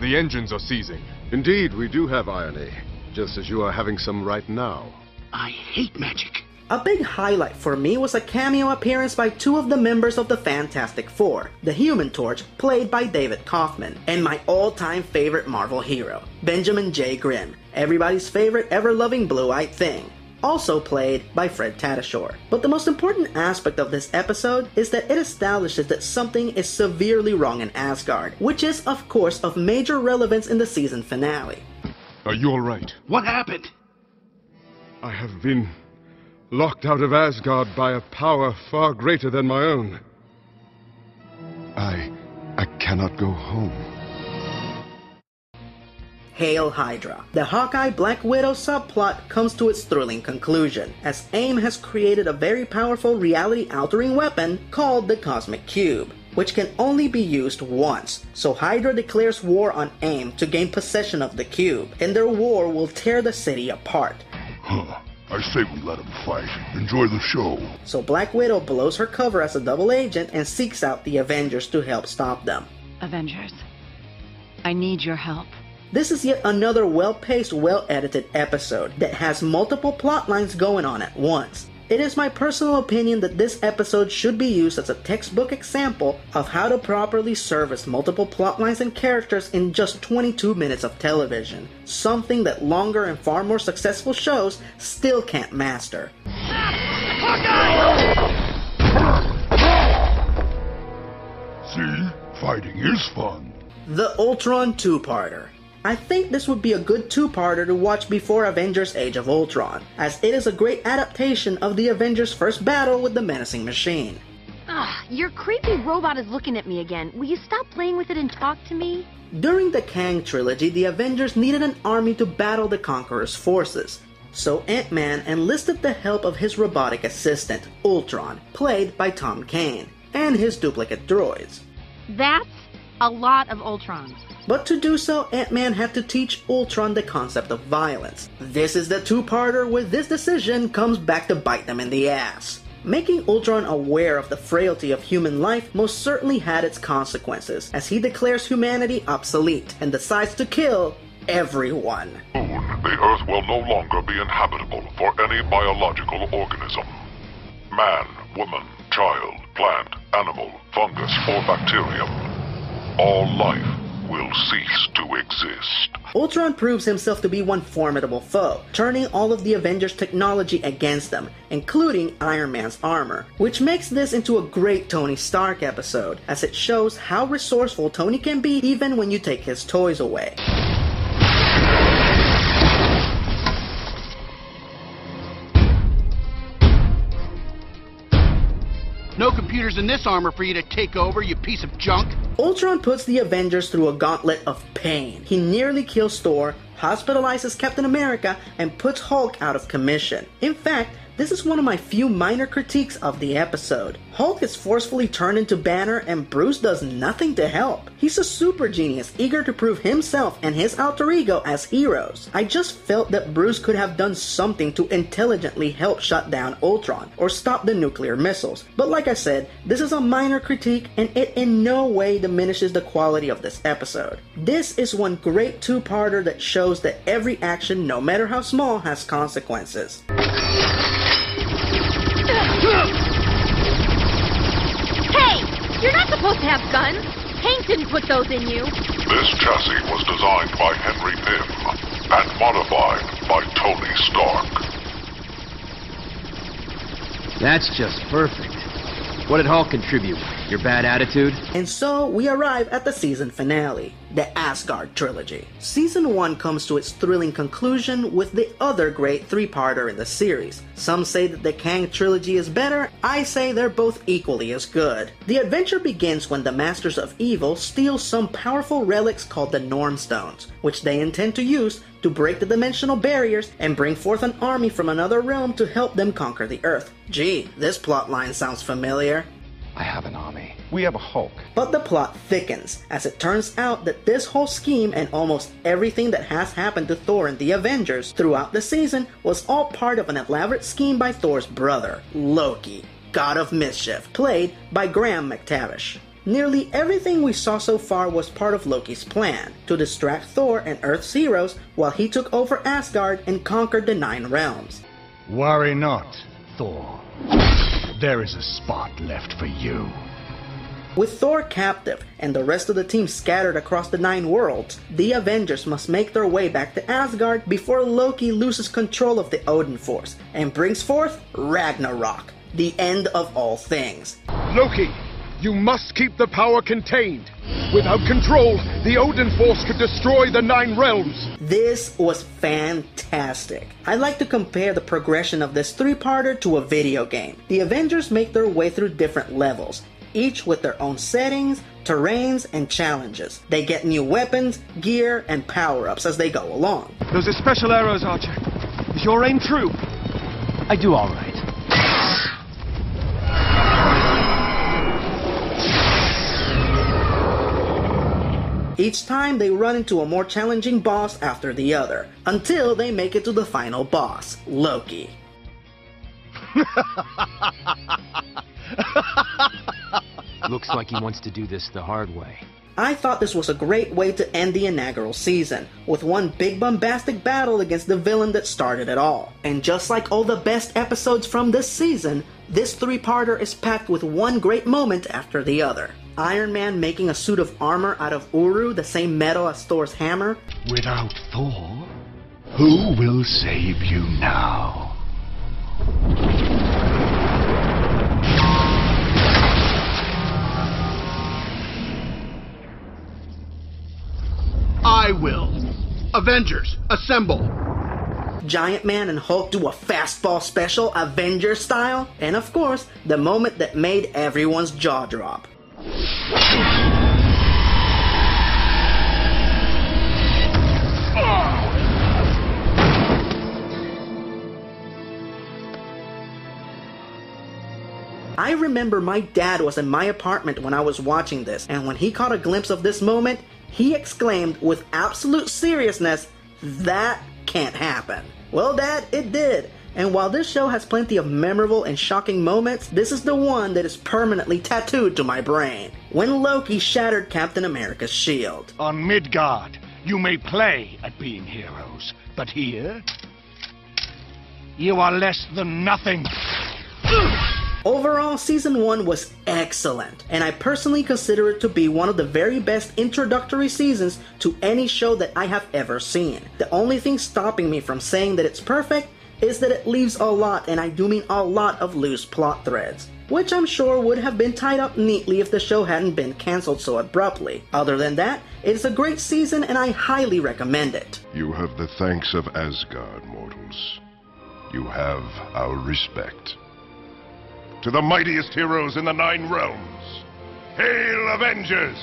The engines are seizing. Indeed, we do have irony, just as you are having some right now. I hate magic. A big highlight for me was a cameo appearance by two of the members of the Fantastic Four, the Human Torch, played by David Kaufman, and my all-time favorite Marvel hero, Benjamin J. Grimm, everybody's favorite ever-loving blue-eyed thing, also played by Fred Tatasciore. But the most important aspect of this episode is that it establishes that something is severely wrong in Asgard, which is, of course, of major relevance in the season finale. Are you all right? What happened? I have been locked out of Asgard by a power far greater than my own. I cannot go home. Hail Hydra. The Hawkeye Black Widow subplot comes to its thrilling conclusion, as AIM has created a very powerful reality-altering weapon called the Cosmic Cube, which can only be used once, so Hydra declares war on AIM to gain possession of the cube, and their war will tear the city apart. Huh. I say we let him fight. Enjoy the show. So Black Widow blows her cover as a double agent and seeks out the Avengers to help stop them. Avengers, I need your help. This is yet another well-paced, well-edited episode that has multiple plot lines going on at once. It is my personal opinion that this episode should be used as a textbook example of how to properly service multiple plotlines and characters in just 22 minutes of television, something that longer and far more successful shows still can't master. See? Fighting is fun. The Ultron two-parter. I think this would be a good two-parter to watch before Avengers Age of Ultron, as it is a great adaptation of the Avengers' first battle with the menacing machine. Ugh, your creepy robot is looking at me again. Will you stop playing with it and talk to me? During the Kang trilogy, the Avengers needed an army to battle the Conqueror's forces, so Ant-Man enlisted the help of his robotic assistant, Ultron, played by Tom Kane, and his duplicate droids. That's a lot of Ultrons. But to do so, Ant-Man had to teach Ultron the concept of violence. This is the two-parter where this decision comes back to bite them in the ass. Making Ultron aware of the frailty of human life most certainly had its consequences, as he declares humanity obsolete and decides to kill everyone. Soon, the Earth will no longer be inhabitable for any biological organism. Man, woman, child, plant, animal, fungus, or bacterium. All life will cease to exist. Ultron proves himself to be one formidable foe, turning all of the Avengers' technology against them, including Iron Man's armor, which makes this into a great Tony Stark episode, as it shows how resourceful Tony can be even when you take his toys away. No computers in this armor for you to take over, you piece of junk. Ultron puts the Avengers through a gauntlet of pain. He nearly kills Thor, hospitalizes Captain America, and puts Hulk out of commission. In fact, this is one of my few minor critiques of the episode. Hulk is forcefully turned into Banner and Bruce does nothing to help. He's a super genius, eager to prove himself and his alter ego as heroes. I just felt that Bruce could have done something to intelligently help shut down Ultron or stop the nuclear missiles. But like I said, this is a minor critique and it in no way diminishes the quality of this episode. This is one great two-parter that shows that every action, no matter how small, has consequences. Hey! You're not supposed to have guns! Hank didn't put those in you! This chassis was designed by Henry Pym and modified by Tony Stark. That's just perfect. What did Hulk contribute? Your bad attitude? And so, we arrive at the season finale, the Asgard trilogy. Season 1 comes to its thrilling conclusion with the other great three-parter in the series. Some say that the Kang trilogy is better, I say they're both equally as good. The adventure begins when the Masters of Evil steal some powerful relics called the Normstones, which they intend to use to break the dimensional barriers and bring forth an army from another realm to help them conquer the Earth. Gee, this plotline sounds familiar. I have an army. We have a Hulk. But the plot thickens, as it turns out that this whole scheme and almost everything that has happened to Thor and the Avengers throughout the season was all part of an elaborate scheme by Thor's brother, Loki, God of Mischief, played by Graham McTavish. Nearly everything we saw so far was part of Loki's plan to distract Thor and Earth's heroes while he took over Asgard and conquered the Nine Realms. Worry not, Thor. There is a spot left for you. With Thor captive and the rest of the team scattered across the Nine Worlds, the Avengers must make their way back to Asgard before Loki loses control of the Odin Force and brings forth Ragnarok, the end of all things. Loki! You must keep the power contained. Without control, the Odin Force could destroy the Nine Realms. This was fantastic. I like to compare the progression of this three-parter to a video game. The Avengers make their way through different levels, each with their own settings, terrains, and challenges. They get new weapons, gear, and power-ups as they go along. Those are special arrows, Archer. Is your aim true? I do all right. Each time they run into a more challenging boss after the other, until they make it to the final boss, Loki. Looks like he wants to do this the hard way. I thought this was a great way to end the inaugural season, with one big bombastic battle against the villain that started it all. And just like all the best episodes from this season, this three-parter is packed with one great moment after the other. Iron Man making a suit of armor out of Uru, the same metal as Thor's hammer. Without Thor, who will save you now? I will. Avengers, assemble. Giant Man and Hulk do a fastball special, Avengers style. And of course, the moment that made everyone's jaw drop. I remember my dad was in my apartment when I was watching this, and when he caught a glimpse of this moment, he exclaimed with absolute seriousness, "That can't happen." Well, Dad, it did. And while this show has plenty of memorable and shocking moments, this is the one that is permanently tattooed to my brain. When Loki shattered Captain America's shield. On Midgard, you may play at being heroes, but here, you are less than nothing. Overall, Season 1 was excellent, and I personally consider it to be one of the very best introductory seasons to any show that I have ever seen. The only thing stopping me from saying that it's perfect is that it leaves a lot, and I do mean a lot, of loose plot threads, which I'm sure would have been tied up neatly if the show hadn't been cancelled so abruptly. Other than that, it's a great season and I highly recommend it. You have the thanks of Asgard, mortals. You have our respect. To the mightiest heroes in the Nine Realms, hail Avengers!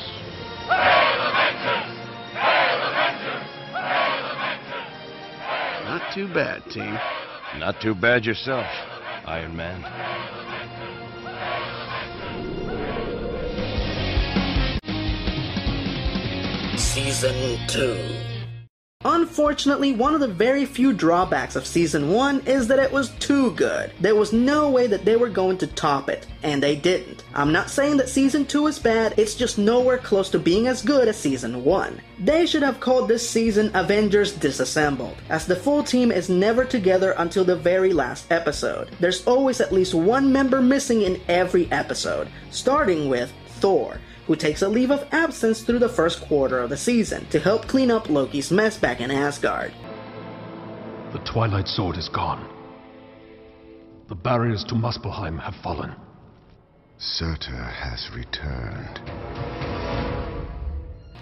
Hail Avengers! Hail Avengers! Hail Avengers! Not too bad, team. Not too bad yourself, Iron Man. Season 2. Unfortunately, one of the very few drawbacks of Season 1 is that it was too good. There was no way that they were going to top it, and they didn't. I'm not saying that Season 2 is bad, it's just nowhere close to being as good as Season 1. They should have called this season Avengers Disassembled, as the full team is never together until the very last episode. There's always at least one member missing in every episode, starting with Thor, who takes a leave of absence through the first quarter of the season to help clean up Loki's mess back in Asgard. The Twilight Sword is gone. The barriers to Muspelheim have fallen. Surtur has returned.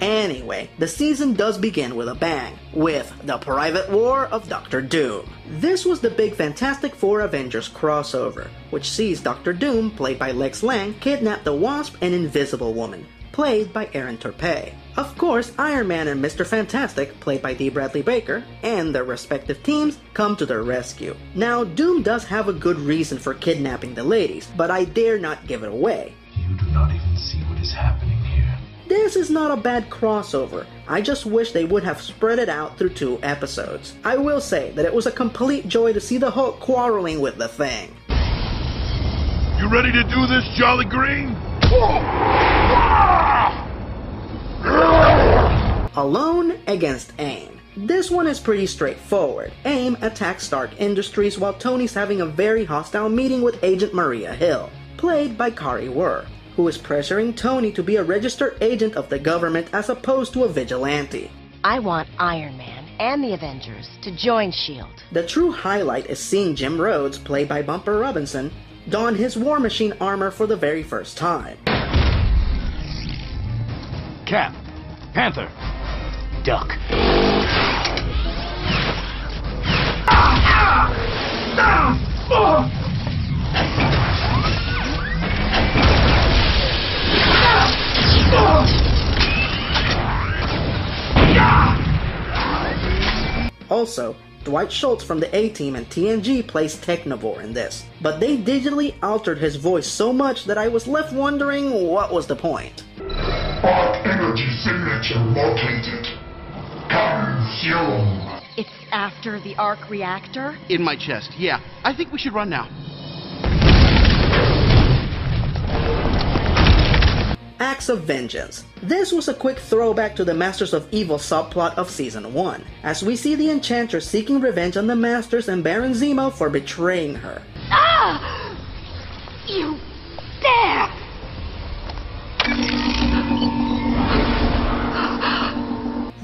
Anyway, the season does begin with a bang, with the Private War of Doctor Doom. This was the big Fantastic Four Avengers crossover, which sees Doctor Doom, played by Lex Lang, kidnap the Wasp and Invisible Woman, played by Aaron Torpe. Of course, Iron Man and Mr. Fantastic, played by Dee Bradley Baker, and their respective teams come to their rescue. Now, Doom does have a good reason for kidnapping the ladies, but I dare not give it away. You do not even see what is happening here. This is not a bad crossover, I just wish they would have spread it out through 2 episodes. I will say that it was a complete joy to see the Hulk quarreling with the Thing. You ready to do this, Jolly Green? Whoa. Whoa. Alone against AIM. This one is pretty straightforward. AIM attacks Stark Industries while Tony's having a very hostile meeting with Agent Maria Hill, played by Kari Wahlgren, who is pressuring Tony to be a registered agent of the government as opposed to a vigilante. I want Iron Man and the Avengers to join S.H.I.E.L.D. The true highlight is seeing Jim Rhodes, played by Bumper Robinson, don his War Machine armor for the very first time. Cap, Panther, Duck. Also, Dwight Schultz from the A-Team and TNG plays Technivore in this, but they digitally altered his voice so much that I was left wondering what was the point. Spark energy signature located. Consume. It's after the arc reactor? In my chest, yeah. I think we should run now. Acts of Vengeance. This was a quick throwback to the Masters of Evil subplot of Season 1, as we see the Enchantress seeking revenge on the Masters and Baron Zemo for betraying her. Ah! You dare!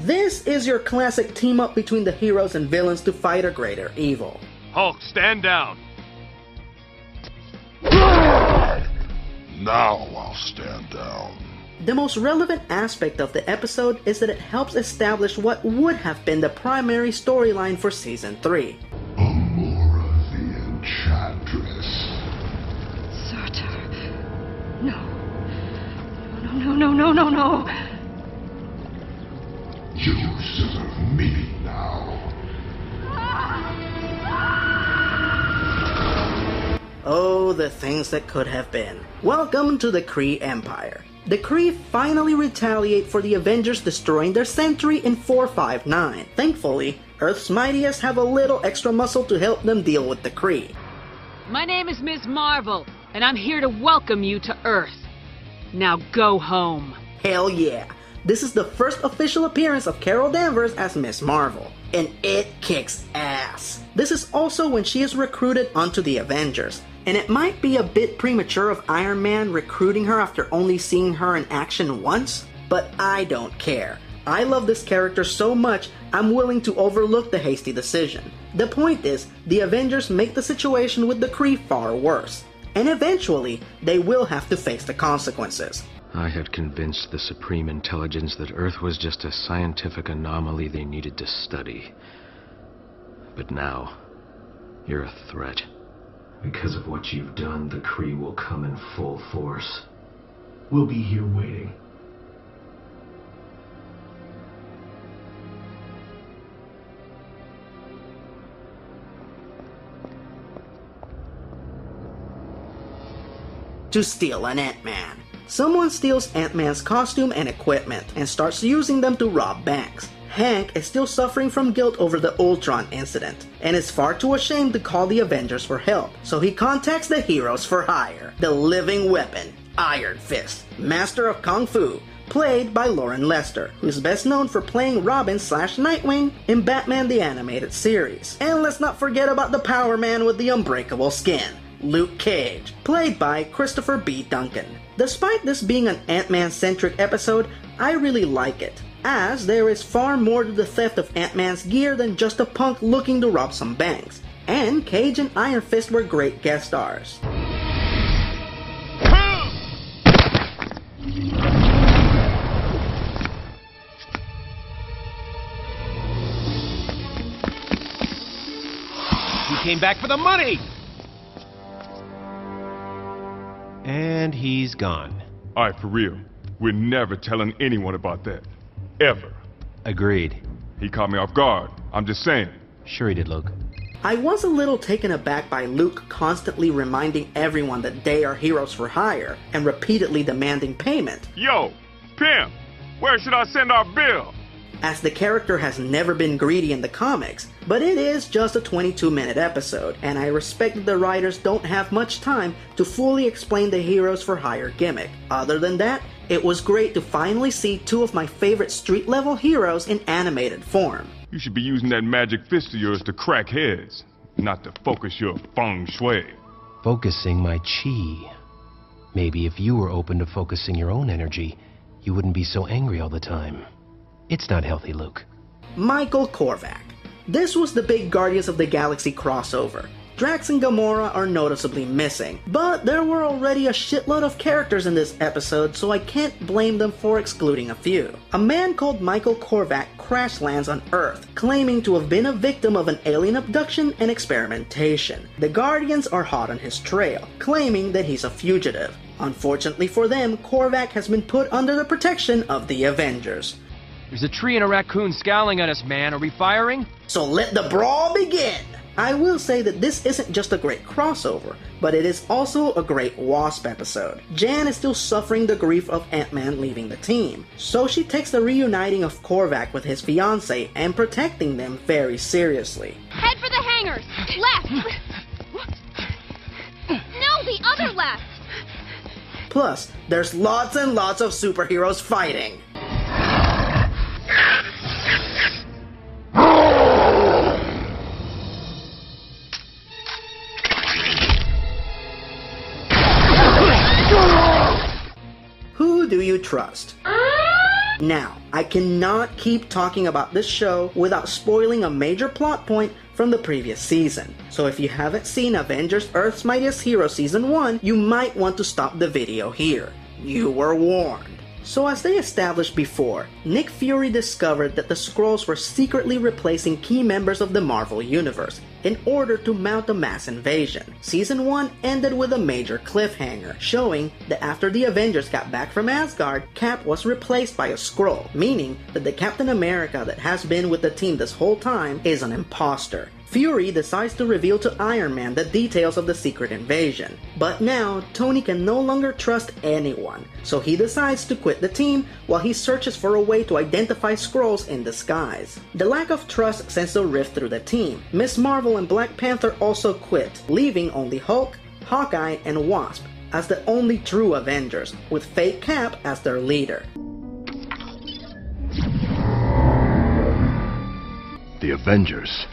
This is your classic team-up between the heroes and villains to fight a greater evil. Hulk, stand down! Now I'll stand down. The most relevant aspect of the episode is that it helps establish what would have been the primary storyline for Season 3. Allura the Enchantress. Sartar. No. No. You serve me now. Oh, the things that could have been. Welcome to the Kree Empire. The Kree finally retaliate for the Avengers destroying their Sentry in 459. Thankfully, Earth's Mightiest have a little extra muscle to help them deal with the Kree. My name is Ms. Marvel, and I'm here to welcome you to Earth. Now go home. Hell yeah. This is the first official appearance of Carol Danvers as Ms. Marvel, and it kicks ass. This is also when she is recruited onto the Avengers. And it might be a bit premature of Iron Man recruiting her after only seeing her in action once, but I don't care. I love this character so much, I'm willing to overlook the hasty decision. The point is, the Avengers make the situation with the Kree far worse, and eventually, they will have to face the consequences. I had convinced the Supreme Intelligence that Earth was just a scientific anomaly they needed to study. But now, you're a threat. Because of what you've done, the Kree will come in full force. We'll be here waiting. To steal an Ant-Man. Someone steals Ant-Man's costume and equipment, and starts using them to rob banks. Hank is still suffering from guilt over the Ultron incident, and is far too ashamed to call the Avengers for help, so he contacts the Heroes for Hire, the living weapon, Iron Fist, master of Kung Fu, played by Lauren Lester, who's best known for playing Robin/Nightwing in Batman the Animated Series. And let's not forget about the Power Man with the unbreakable skin, Luke Cage, played by Christopher B. Duncan. Despite this being an Ant-Man-centric episode, I really like it, as there is far more to the theft of Ant-Man's gear than just a punk looking to rob some banks. And Cage and Iron Fist were great guest stars. He came back for the money! And he's gone. Alright, for real. We're never telling anyone about that. Ever. Agreed. He caught me off guard. I'm just saying. Sure he did, Luke. I was a little taken aback by Luke constantly reminding everyone that they are heroes for hire and repeatedly demanding payment. Yo, pimp, where should I send our bill? As the character has never been greedy in the comics, but it is just a 22-minute episode, and I respect that the writers don't have much time to fully explain the Heroes for Hire gimmick. Other than that, It was great to finally see two of my favorite street-level heroes in animated form. You should be using that magic fist of yours to crack heads, not to focus your feng shui. Focusing my chi. Maybe if you were open to focusing your own energy, you wouldn't be so angry all the time. It's not healthy, Luke. Michael Korvac. This was the big Guardians of the Galaxy crossover. Drax and Gamora are noticeably missing, but there were already a shitload of characters in this episode, so I can't blame them for excluding a few. A man called Michael Korvac crash lands on Earth, claiming to have been a victim of an alien abduction and experimentation. The Guardians are hot on his trail, claiming that he's a fugitive. Unfortunately for them, Korvac has been put under the protection of the Avengers. There's a tree and a raccoon scowling at us, man. Are we firing? So let the brawl begin! I will say that this isn't just a great crossover, but it is also a great Wasp episode. Jan is still suffering the grief of Ant-Man leaving the team, so she takes the reuniting of Korvac with his fiancée and protecting them very seriously. Head for the hangars! Left! No, the other left! Plus, there's lots and lots of superheroes fighting. Do you trust? Now, I cannot keep talking about this show without spoiling a major plot point from the previous season. So if you haven't seen Avengers: Earth's Mightiest Heroes Season 1, you might want to stop the video here. You were warned. So as they established before, Nick Fury discovered that the Skrulls were secretly replacing key members of the Marvel Universe in order to mount a mass invasion. Season 1 ended with a major cliffhanger, showing that after the Avengers got back from Asgard, Cap was replaced by a Skrull, meaning that the Captain America that has been with the team this whole time is an imposter. Fury decides to reveal to Iron Man the details of the secret invasion. But now, Tony can no longer trust anyone, so he decides to quit the team while he searches for a way to identify Skrulls in disguise. The lack of trust sends a rift through the team. Ms. Marvel and Black Panther also quit, leaving only Hulk, Hawkeye, and Wasp as the only true Avengers, with fake Cap as their leader. The Avengers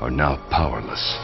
are now powerless.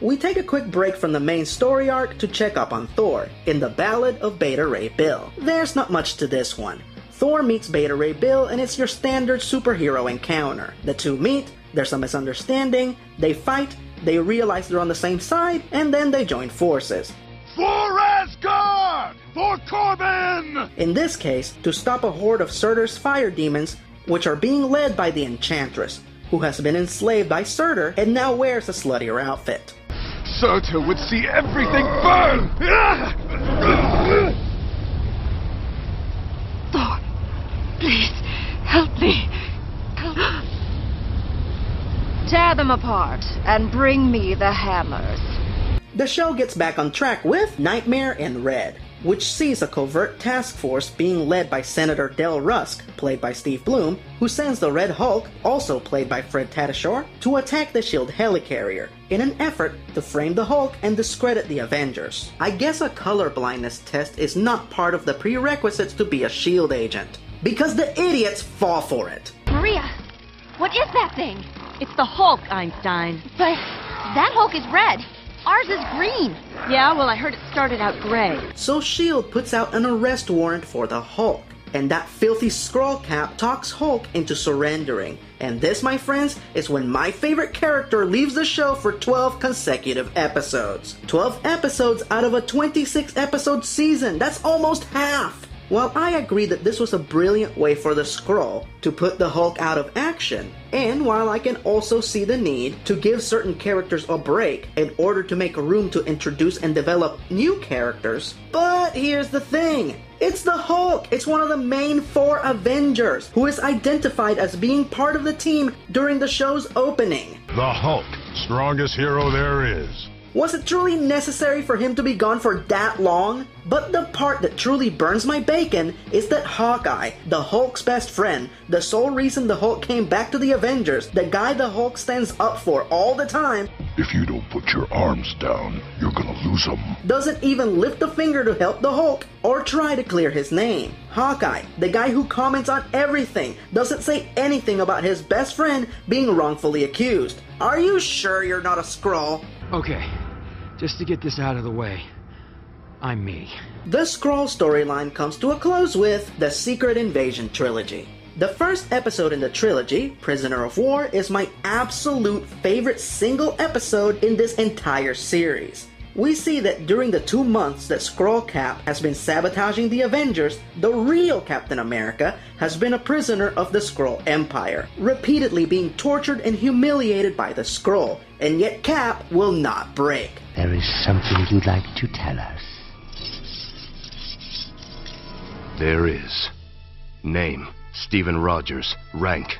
We take a quick break from the main story arc to check up on Thor in the Ballad of Beta Ray Bill. There's not much to this one. Thor meets Beta Ray Bill and it's your standard superhero encounter. The two meet, there's a misunderstanding, they fight, they realize they're on the same side, and then they join forces. For Asgard! For Corbin! In this case, to stop a horde of Surtur's fire demons, which are being led by the Enchantress, who has been enslaved by Surtur and now wears a sluttier outfit. Surtur would see everything burn! Thor, please, help me. Tear them apart and bring me the hammers. The show gets back on track with Nightmare in Red, which sees a covert task force being led by Senator Del Rusk, played by Steve Bloom, who sends the Red Hulk, also played by Fred Tatasciore, to attack the SHIELD helicarrier in an effort to frame the Hulk and discredit the Avengers. I guess a colorblindness test is not part of the prerequisites to be a SHIELD agent, because the idiots fall for it. Maria, what is that thing? It's the Hulk, Einstein. But that Hulk is red. Ours is green. Yeah, well, I heard it started out gray. So S.H.I.E.L.D. puts out an arrest warrant for the Hulk, and that filthy Skrull Cap talks Hulk into surrendering. And this, my friends, is when my favorite character leaves the show for 12 consecutive episodes. 12 episodes out of a 26-episode season. That's almost half. While I agree that this was a brilliant way for the Skrull to put the Hulk out of action, and while I can also see the need to give certain characters a break in order to make room to introduce and develop new characters, but here's the thing. It's the Hulk! It's one of the main four Avengers who is identified as being part of the team during the show's opening. The Hulk, strongest hero there is. Was it truly necessary for him to be gone for that long? But the part that truly burns my bacon is that Hawkeye, the Hulk's best friend, the sole reason the Hulk came back to the Avengers, the guy the Hulk stands up for all the time, if you don't put your arms down, you're gonna lose them, doesn't even lift a finger to help the Hulk or try to clear his name. Hawkeye, the guy who comments on everything, doesn't say anything about his best friend being wrongfully accused. Are you sure you're not a Skrull? Okay, just to get this out of the way. I'm me. The Skrull storyline comes to a close with the Secret Invasion trilogy. The first episode in the trilogy, Prisoner of War, is my absolute favorite single episode in this entire series. We see that during the 2 months that Skrull Cap has been sabotaging the Avengers, the real Captain America has been a prisoner of the Skrull Empire, repeatedly being tortured and humiliated by the Skrull, and yet Cap will not break. There is something you'd like to tell us. There is. Name, Stephen Rogers. Rank,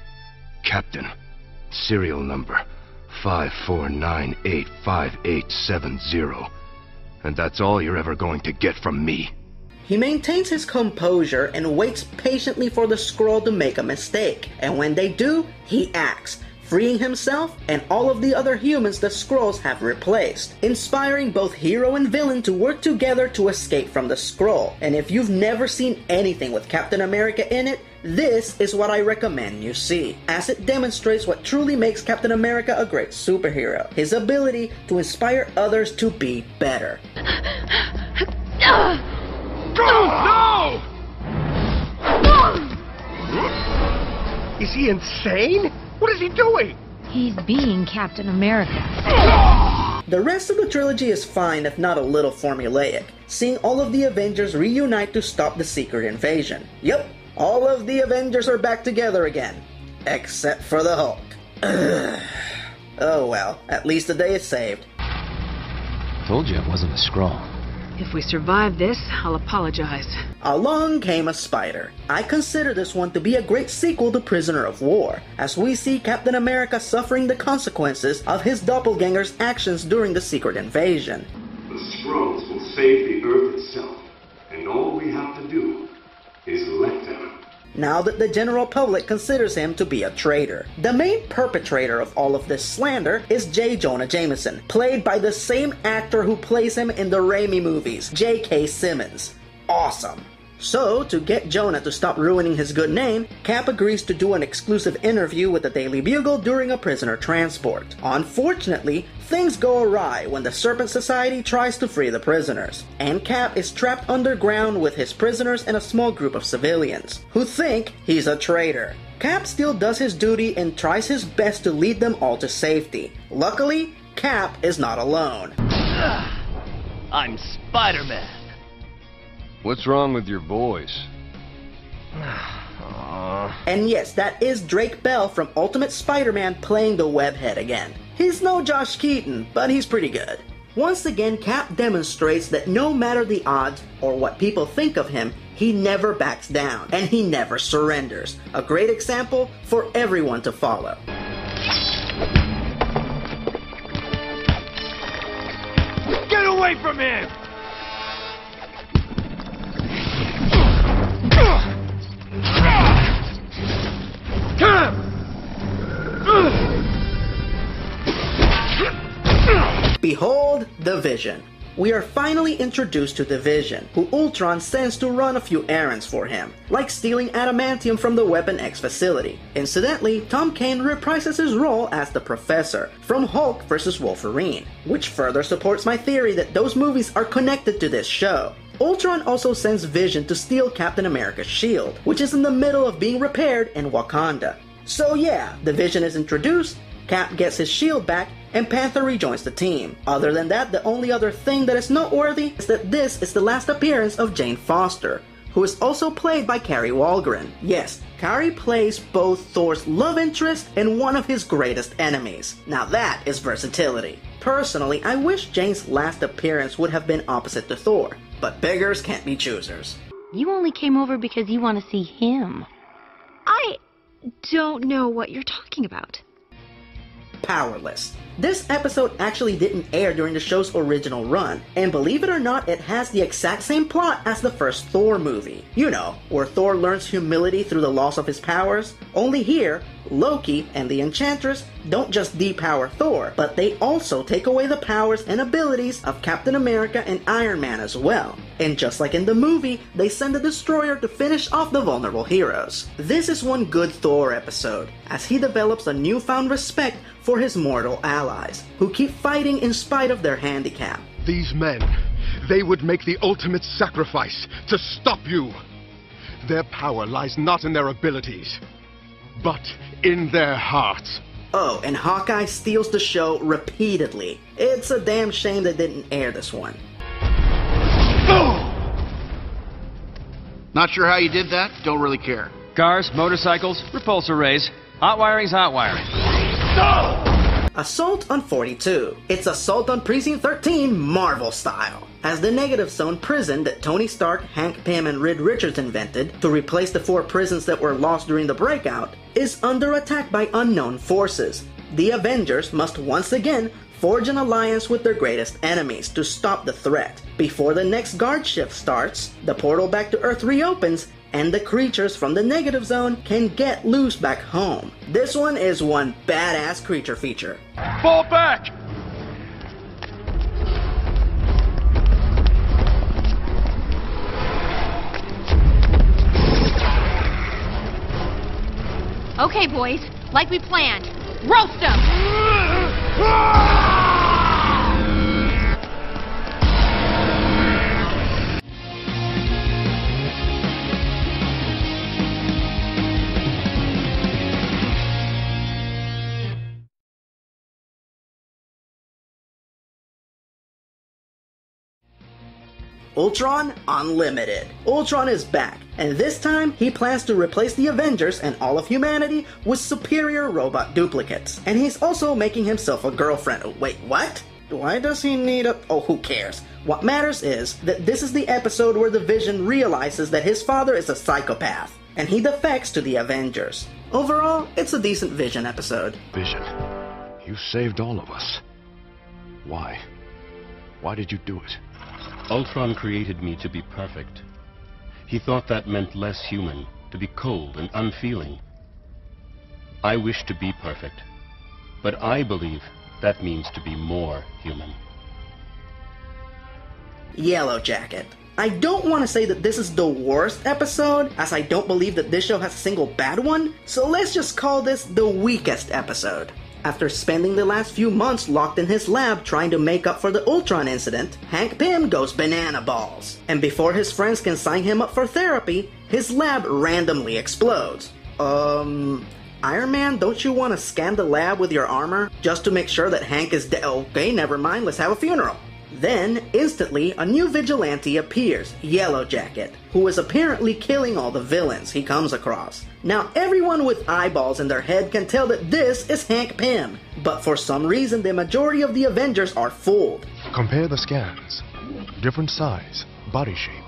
Captain. Serial number, 54985870. And that's all you're ever going to get from me. He maintains his composure and waits patiently for the Skrull to make a mistake. And when they do, he acts, freeing himself and all of the other humans the Skrulls have replaced, inspiring both hero and villain to work together to escape from the Skrull. And if you've never seen anything with Captain America in it, this is what I recommend you see, as it demonstrates what truly makes Captain America a great superhero, his ability to inspire others to be better. No! Is he insane? What is he doing? He's being Captain America. The rest of the trilogy is fine, if not a little formulaic, seeing all of the Avengers reunite to stop the Secret Invasion. Yep, all of the Avengers are back together again. Except for the Hulk. Ugh. Oh well, at least the day is saved. Told you it wasn't a Skrull. If we survive this, I'll apologize. Along Came a Spider. I consider this one to be a great sequel to Prisoner of War, as we see Captain America suffering the consequences of his doppelganger's actions during the Secret Invasion. The Skrulls will save the Earth itself, and all we have to do is let them. Now that the general public considers him to be a traitor. The main perpetrator of all of this slander is J. Jonah Jameson, played by the same actor who plays him in the Raimi movies, J.K. Simmons. Awesome. So, to get Jonah to stop ruining his good name, Cap agrees to do an exclusive interview with the Daily Bugle during a prisoner transport. Unfortunately, things go awry when the Serpent Society tries to free the prisoners, and Cap is trapped underground with his prisoners and a small group of civilians, who think he's a traitor. Cap still does his duty and tries his best to lead them all to safety. Luckily, Cap is not alone. I'm Spider-Man. What's wrong with your boys? And yes, that is Drake Bell from Ultimate Spider-Man playing the webhead again. He's no Josh Keaton, but he's pretty good. Once again, Cap demonstrates that no matter the odds or what people think of him, he never backs down and he never surrenders. A great example for everyone to follow. Get away from him! Behold the Vision. We are finally introduced to the Vision, who Ultron sends to run a few errands for him, like stealing adamantium from the Weapon X facility. Incidentally, Tom Kane reprises his role as the Professor from Hulk vs. Wolverine, which further supports my theory that those movies are connected to this show. Ultron also sends Vision to steal Captain America's shield, which is in the middle of being repaired in Wakanda. So yeah, the Vision is introduced, Cap gets his shield back, and Panther rejoins the team. Other than that, the only other thing that is noteworthy is that this is the last appearance of Jane Foster, who is also played by Kari Wahlgren. Yes, Kari plays both Thor's love interest and one of his greatest enemies. Now that is versatility. Personally, I wish Jane's last appearance would have been opposite to Thor, but beggars can't be choosers. You only came over because you want to see him. I don't know what you're talking about. Powerless. This episode actually didn't air during the show's original run, and believe it or not, it has the exact same plot as the first Thor movie. You know, where Thor learns humility through the loss of his powers. Only here, Loki and the Enchantress don't just depower Thor, but they also take away the powers and abilities of Captain America and Iron Man as well. And just like in the movie, they send a destroyer to finish off the vulnerable heroes. This is one good Thor episode, as he develops a newfound respect for his mortal allies, who keep fighting in spite of their handicap. These men, they would make the ultimate sacrifice to stop you. Their power lies not in their abilities, but in their hearts. Oh, and Hawkeye steals the show repeatedly. It's a damn shame they didn't air this one. Not sure how you did that? Don't really care. Cars, motorcycles, repulsor rays. Hot wiring's hot wiring. No! Assault on 42. It's Assault on Precinct 13 Marvel style. As the Negative Zone prison that Tony Stark, Hank Pym, and Reed Richards invented to replace the four prisons that were lost during the breakout is under attack by unknown forces, the Avengers must once again forge an alliance with their greatest enemies to stop the threat. Before the next guard shift starts, the portal back to Earth reopens, and the creatures from the Negative Zone can get loose back home. This one is one badass creature feature. Fall back! Okay, boys, like we planned, roast them! Ultron Unlimited. Ultron is back, and this time he plans to replace the Avengers and all of humanity with superior robot duplicates. And he's also making himself a girlfriend. Wait, what? Why does he need a... Oh, who cares? What matters is that this is the episode where the Vision realizes that his father is a psychopath, and he defects to the Avengers. Overall, it's a decent Vision episode. Vision, you saved all of us. Why? Why did you do it? Ultron created me to be perfect. He thought that meant less human, to be cold and unfeeling. I wish to be perfect, but I believe that means to be more human. Yellow Jacket. I don't want to say that this is the worst episode, as I don't believe that this show has a single bad one, so let's just call this the weakest episode. After spending the last few months locked in his lab trying to make up for the Ultron incident, Hank Pym goes banana balls. And before his friends can sign him up for therapy, his lab randomly explodes. Iron Man, don't you want to scan the lab with your armor just to make sure that Hank is dead? Okay, never mind, let's have a funeral. Then, instantly, a new vigilante appears, Yellow Jacket, who is apparently killing all the villains he comes across. Now, everyone with eyeballs in their head can tell that this is Hank Pym, but for some reason the majority of the Avengers are fooled. Compare the scans. Different size, body shape.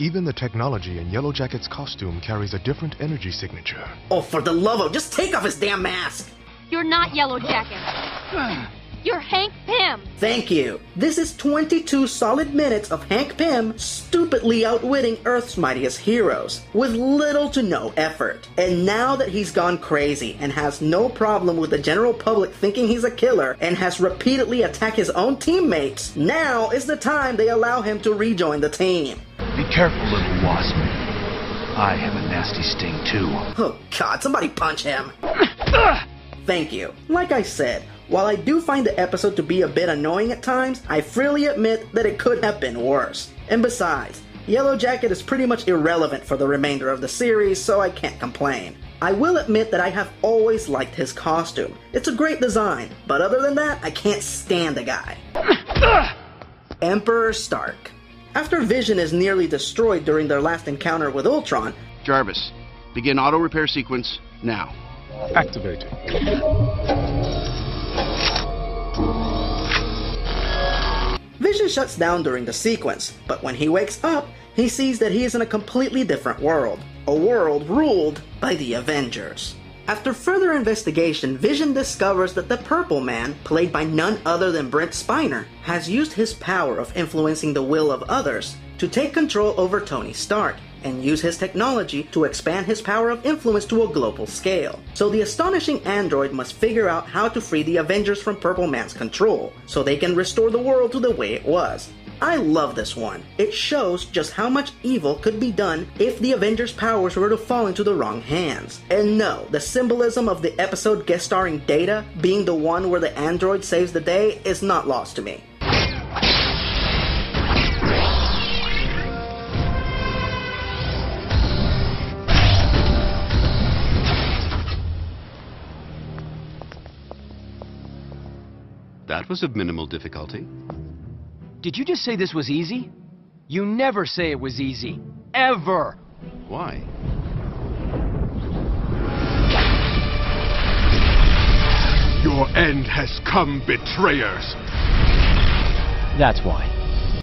Even the technology in Yellow Jacket's costume carries a different energy signature. Oh, for the love of, just take off his damn mask! You're not Yellow Jacket. You're Hank Pym! Thank you. This is 22 solid minutes of Hank Pym stupidly outwitting Earth's mightiest heroes with little to no effort. And now that he's gone crazy and has no problem with the general public thinking he's a killer and has repeatedly attacked his own teammates, now is the time they allow him to rejoin the team. Be careful, little wasp. I have a nasty sting too. Oh God, somebody punch him. Thank you. Like I said, while I do find the episode to be a bit annoying at times, I freely admit that it could have been worse. And besides, Yellow Jacket is pretty much irrelevant for the remainder of the series, so I can't complain. I will admit that I have always liked his costume. It's a great design, but other than that, I can't stand the guy. Emperor Stark. After Vision is nearly destroyed during their last encounter with Ultron, Jarvis, begin auto repair sequence now. Activating. Vision shuts down during the sequence, but when he wakes up, he sees that he is in a completely different world. A world ruled by the Avengers. After further investigation, Vision discovers that the Purple Man, played by none other than Brent Spiner, has used his power of influencing the will of others to take control over Tony Stark and use his technology to expand his power of influence to a global scale. So the astonishing android must figure out how to free the Avengers from Purple Man's control, so they can restore the world to the way it was. I love this one. It shows just how much evil could be done if the Avengers' powers were to fall into the wrong hands. And no, the symbolism of the episode guest starring Data being the one where the android saves the day is not lost to me. That was of minimal difficulty. Did you just say this was easy? You never say it was easy. Ever! Why? Your end has come, betrayers! That's why.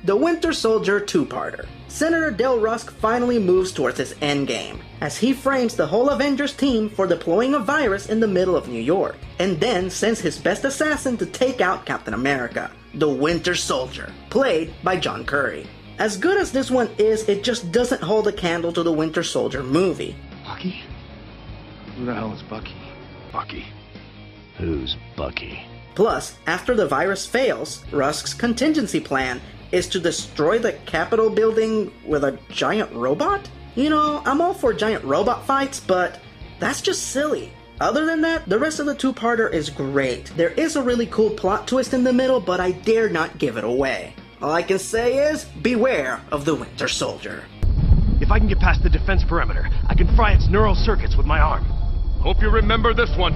The Winter Soldier two-parter. Senator Del Rusk finally moves towards his endgame, as he frames the whole Avengers team for deploying a virus in the middle of New York, and then sends his best assassin to take out Captain America, the Winter Soldier, played by John Curry. As good as this one is, it just doesn't hold a candle to the Winter Soldier movie. Bucky? Who the hell is Bucky? Bucky? Who's Bucky? Plus, after the virus fails, Rusk's contingency plan is to destroy the Capitol building with a giant robot? You know, I'm all for giant robot fights, but that's just silly. Other than that, the rest of the two-parter is great. There is a really cool plot twist in the middle, but I dare not give it away. All I can say is, beware of the Winter Soldier. If I can get past the defense perimeter, I can fry its neural circuits with my arm. Hope you remember this one.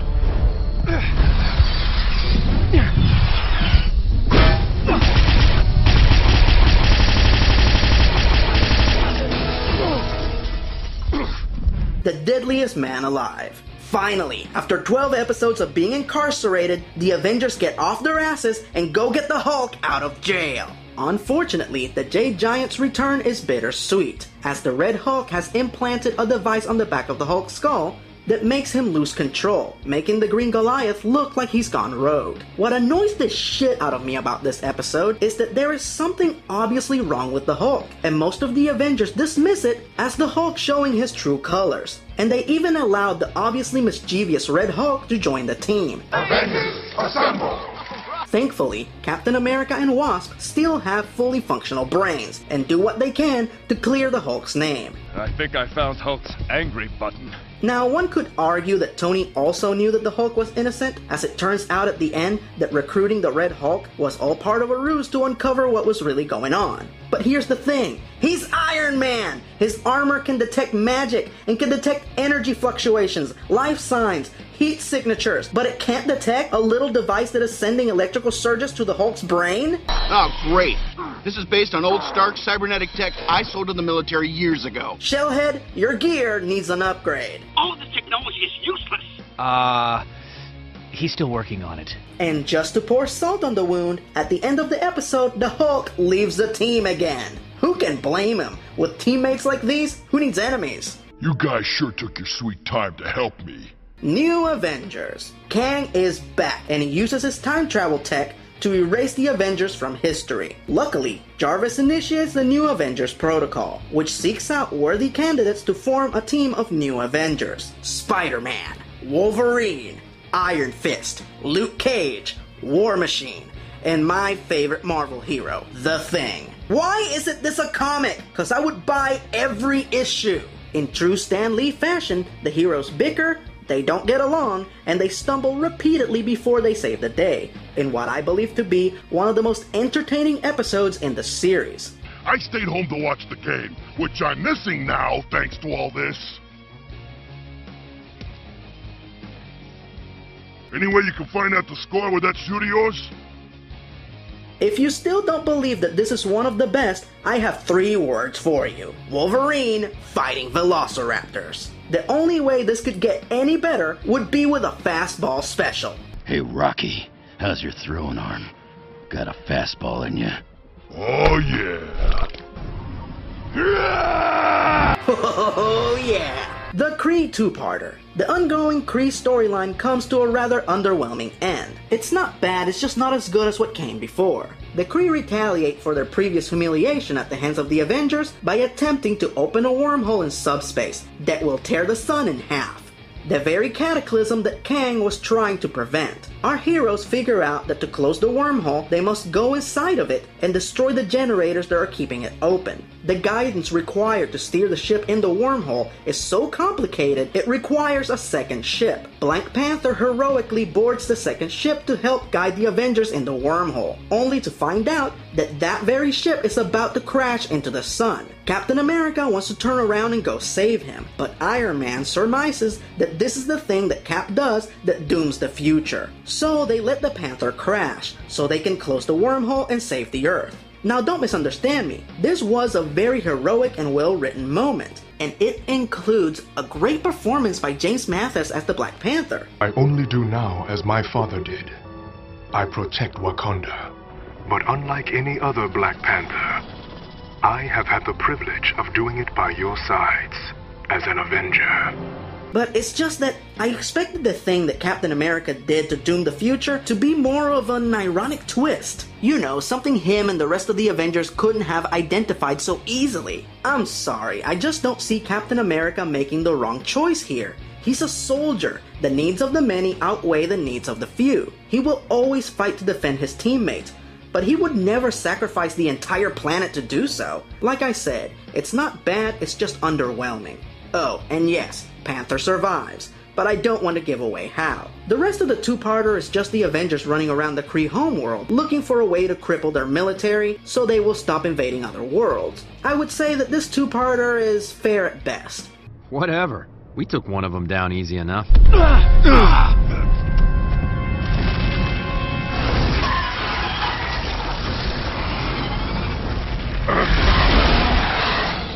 The deadliest man alive. Finally, after 12 episodes of being incarcerated, the Avengers get off their asses and go get the Hulk out of jail. Unfortunately, the Jade Giant's return is bittersweet, as the Red Hulk has implanted a device on the back of the Hulk's skull that makes him lose control, making the Green Goliath look like he's gone rogue. What annoys the shit out of me about this episode is that there is something obviously wrong with the Hulk, and most of the Avengers dismiss it as the Hulk showing his true colors. And they even allowed the obviously mischievous Red Hulk to join the team. Avengers, assemble! Thankfully, Captain America and Wasp still have fully functional brains, and do what they can to clear the Hulk's name. I think I found Hulk's angry button. Now, one could argue that Tony also knew that the Hulk was innocent, as it turns out at the end that recruiting the Red Hulk was all part of a ruse to uncover what was really going on. But here's the thing, he's Iron Man! His armor can detect magic, and can detect energy fluctuations, life signs, heat signatures, but it can't detect a little device that is sending electrical surges to the Hulk's brain? Oh, great. This is based on old Stark's cybernetic tech I sold to the military years ago. Shellhead, your gear needs an upgrade. All of this technology is useless. He's still working on it. And just to pour salt on the wound, at the end of the episode, the Hulk leaves the team again. Who can blame him? With teammates like these, who needs enemies? You guys sure took your sweet time to help me. New Avengers. Kang is back, and he uses his time travel tech to erase the Avengers from history. Luckily, Jarvis initiates the New Avengers Protocol, which seeks out worthy candidates to form a team of New Avengers. Spider-Man, Wolverine, Iron Fist, Luke Cage, War Machine, and my favorite Marvel hero, The Thing. Why isn't this a comic? 'Cause I would buy every issue. In true Stan Lee fashion, the heroes bicker, they don't get along, and they stumble repeatedly before they save the day, in what I believe to be one of the most entertaining episodes in the series. I stayed home to watch the game, which I'm missing now thanks to all this. Any way you can find out the score with that shoot of yours? If you still don't believe that this is one of the best, I have 3 words for you. Wolverine fighting Velociraptors. The only way this could get any better would be with a fastball special. Hey Rocky, how's your throwing arm? Got a fastball in you? Oh yeah! Oh yeah! The Kree two-parter. The ongoing Kree storyline comes to a rather underwhelming end. It's not bad, it's just not as good as what came before. The Kree retaliate for their previous humiliation at the hands of the Avengers by attempting to open a wormhole in subspace that will tear the sun in half. The very cataclysm that Kang was trying to prevent. Our heroes figure out that to close the wormhole, they must go inside of it and destroy the generators that are keeping it open. The guidance required to steer the ship in the wormhole is so complicated, it requires a second ship. Black Panther heroically boards the second ship to help guide the Avengers in the wormhole, only to find out that that very ship is about to crash into the sun. Captain America wants to turn around and go save him, but Iron Man surmises that this is the thing that Cap does that dooms the future. So they let the Panther crash, so they can close the wormhole and save the Earth. Now don't misunderstand me, this was a very heroic and well-written moment, and it includes a great performance by James Mathis as the Black Panther. I only do now as my father did. I protect Wakanda. But unlike any other Black Panther, I have had the privilege of doing it by your sides, as an Avenger. But it's just that I expected the thing that Captain America did to doom the future to be more of an ironic twist. You know, something him and the rest of the Avengers couldn't have identified so easily. I'm sorry, I just don't see Captain America making the wrong choice here. He's a soldier. The needs of the many outweigh the needs of the few. He will always fight to defend his teammates, but he would never sacrifice the entire planet to do so. Like I said, it's not bad, it's just underwhelming. Oh, and yes, Panther survives, but I don't want to give away how. The rest of the two-parter is just the Avengers running around the Kree homeworld looking for a way to cripple their military so they will stop invading other worlds. I would say that this two-parter is fair at best. Whatever. We took one of them down easy enough.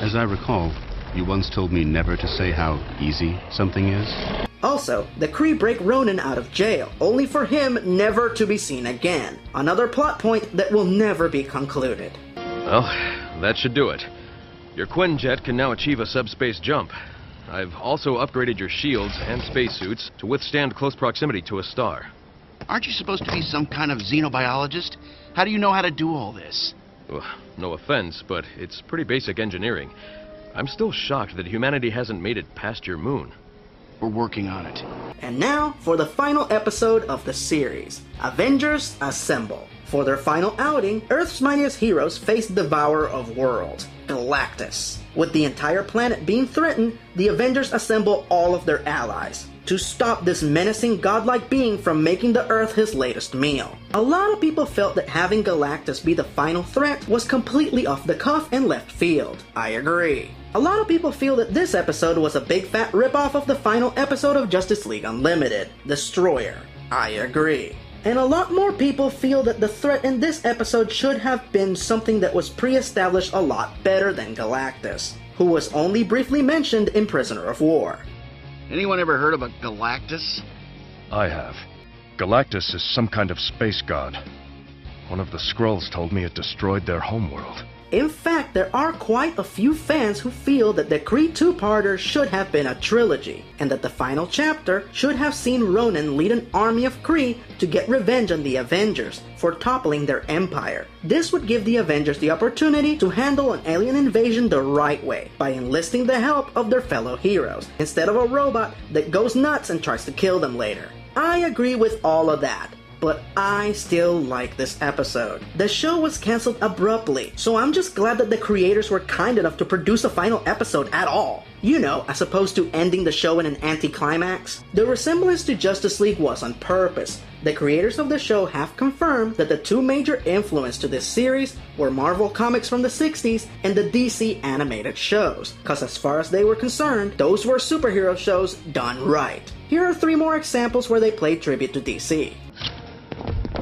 As I recall, you once told me never to say how easy something is. Also, the Kree break Ronan out of jail, only for him never to be seen again. Another plot point that will never be concluded. Well, that should do it. Your Quinjet can now achieve a subspace jump. I've also upgraded your shields and spacesuits to withstand close proximity to a star. Aren't you supposed to be some kind of xenobiologist? How do you know how to do all this? Well, no offense, but it's pretty basic engineering. I'm still shocked that humanity hasn't made it past your moon. We're working on it. And now for the final episode of the series, Avengers Assemble. For their final outing, Earth's Mightiest Heroes face Devourer of Worlds, Galactus. With the entire planet being threatened, the Avengers assemble all of their allies to stop this menacing godlike being from making the Earth his latest meal. A lot of people felt that having Galactus be the final threat was completely off the cuff and left field. I agree. A lot of people feel that this episode was a big fat ripoff of the final episode of Justice League Unlimited, Destroyer. I agree. And a lot more people feel that the threat in this episode should have been something that was pre-established a lot better than Galactus, who was only briefly mentioned in Prisoner of War. Anyone ever heard of a Galactus? I have. Galactus is some kind of space god. One of the Skrulls told me it destroyed their homeworld. In fact, there are quite a few fans who feel that the Kree two-parter should have been a trilogy, and that the final chapter should have seen Ronan lead an army of Kree to get revenge on the Avengers for toppling their empire. This would give the Avengers the opportunity to handle an alien invasion the right way, by enlisting the help of their fellow heroes, instead of a robot that goes nuts and tries to kill them later. I agree with all of that. But I still like this episode. The show was cancelled abruptly, so I'm just glad that the creators were kind enough to produce a final episode at all. You know, as opposed to ending the show in an anticlimax. The resemblance to Justice League was on purpose. The creators of the show have confirmed that the two major influences to this series were Marvel comics from the 60s and the DC animated shows, cause as far as they were concerned, those were superhero shows done right. Here are three more examples where they played tribute to DC.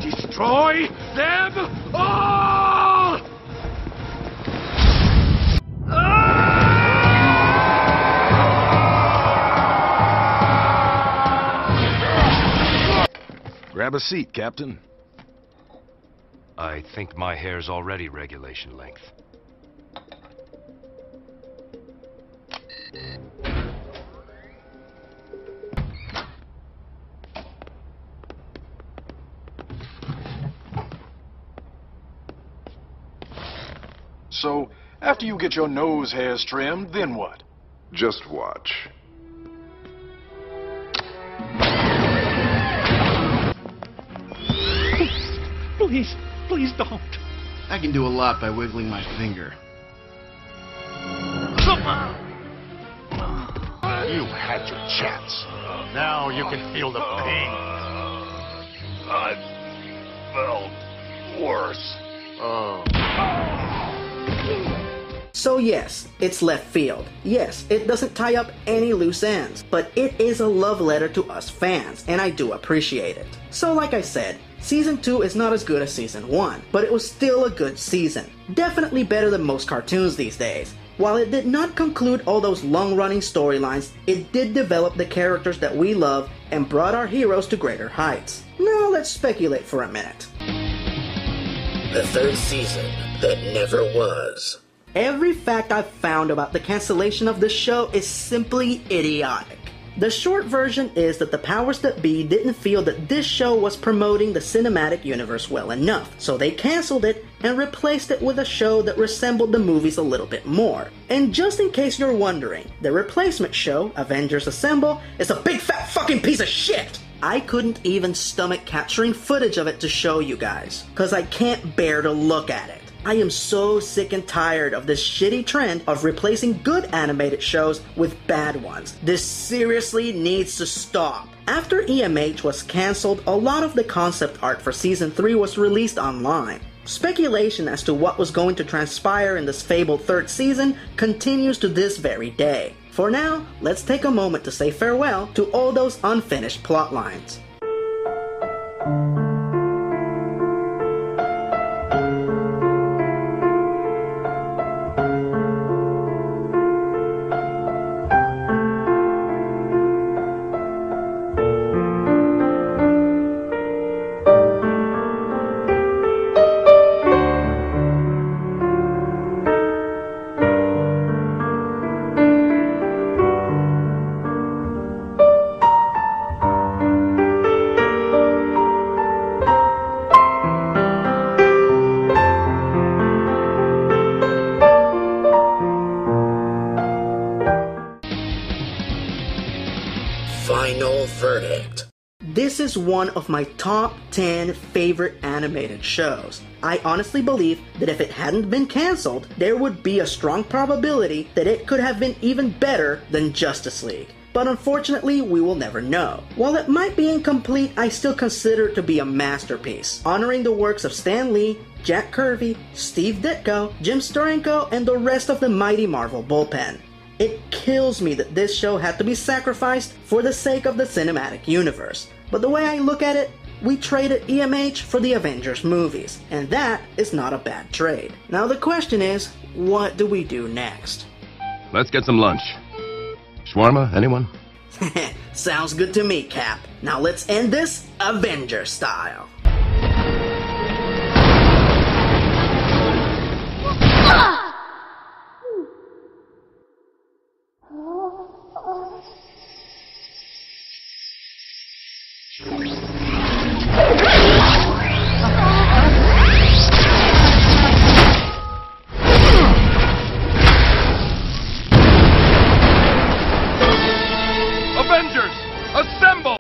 Destroy them all! Grab a seat, Captain. I think my hair's already regulation length. So, after you get your nose hairs trimmed, then what? Just watch. Please, please don't. I can do a lot by wiggling my finger. You had your chance. Now you can feel the pain. I felt worse. So yes, it's left field. Yes, it doesn't tie up any loose ends, but it is a love letter to us fans, and I do appreciate it. So like I said, Season 2 is not as good as Season 1, but it was still a good season. Definitely better than most cartoons these days. While it did not conclude all those long-running storylines, it did develop the characters that we love and brought our heroes to greater heights. Now let's speculate for a minute. The third season that never was. Every fact I've found about the cancellation of the show is simply idiotic. The short version is that the powers that be didn't feel that this show was promoting the cinematic universe well enough, so they cancelled it and replaced it with a show that resembled the movies a little bit more. And just in case you're wondering, the replacement show, Avengers Assemble, is a big fat fucking piece of shit! I couldn't even stomach capturing footage of it to show you guys, cause I can't bear to look at it. I am so sick and tired of this shitty trend of replacing good animated shows with bad ones. This seriously needs to stop. After EMH was cancelled, a lot of the concept art for Season 3 was released online. Speculation as to what was going to transpire in this fabled third season continues to this very day. For now, let's take a moment to say farewell to all those unfinished plotlines. This is one of my top 10 favorite animated shows. I honestly believe that if it hadn't been cancelled, there would be a strong probability that it could have been even better than Justice League. But unfortunately, we will never know. While it might be incomplete, I still consider it to be a masterpiece, honoring the works of Stan Lee, Jack Kirby, Steve Ditko, Jim Steranko, and the rest of the mighty Marvel bullpen. It kills me that this show had to be sacrificed for the sake of the cinematic universe. But the way I look at it, we traded EMH for the Avengers movies, and that is not a bad trade. Now the question is, what do we do next? Let's get some lunch. Shawarma, anyone? Sounds good to me, Cap. Now let's end this Avenger style. Avengers, assemble!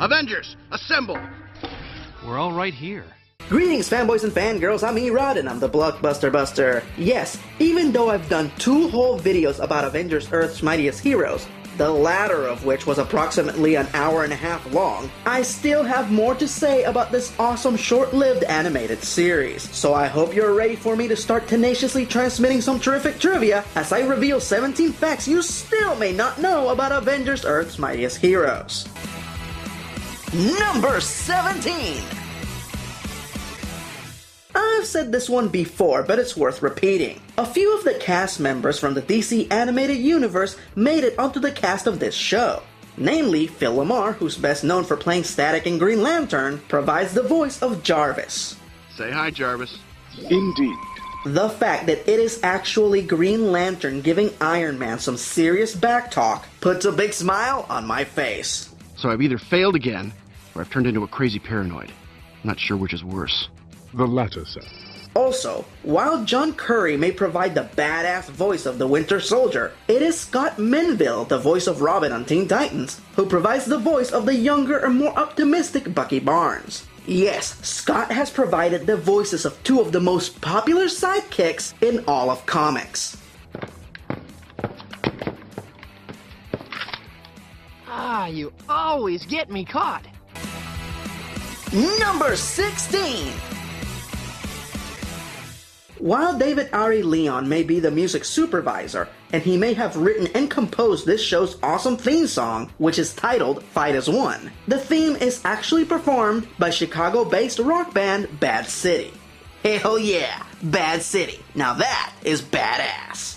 Avengers, assemble! We're all right here. Greetings, fanboys and fangirls, I'm E-Rod, and I'm the Blockbuster Buster. Yes, even though I've done two whole videos about Avengers Earth's Mightiest Heroes, the latter of which was approximately an hour and a half long, I still have more to say about this awesome short-lived animated series. So I hope you're ready for me to start tenaciously transmitting some terrific trivia as I reveal 17 facts you still may not know about Avengers Earth's Mightiest Heroes. Number 17! I've said this one before, but it's worth repeating. A few of the cast members from the DC animated universe made it onto the cast of this show. Namely, Phil Lamar, who's best known for playing Static in Green Lantern, provides the voice of Jarvis. Say hi, Jarvis. Indeed. The fact that it is actually Green Lantern giving Iron Man some serious backtalk puts a big smile on my face. So I've either failed again, or I've turned into a crazy paranoid. I'm not sure which is worse. The latter, sir. Also, while John Curry may provide the badass voice of the Winter Soldier, it is Scott Minville, the voice of Robin on Teen Titans, who provides the voice of the younger and more optimistic Bucky Barnes. Yes, Scott has provided the voices of two of the most popular sidekicks in all of comics. Ah, you always get me caught. Number 16! While David Ari Leon may be the music supervisor, and he may have written and composed this show's awesome theme song, which is titled Fight As One, the theme is actually performed by Chicago-based rock band Bad City. Hell yeah, Bad City. Now that is badass.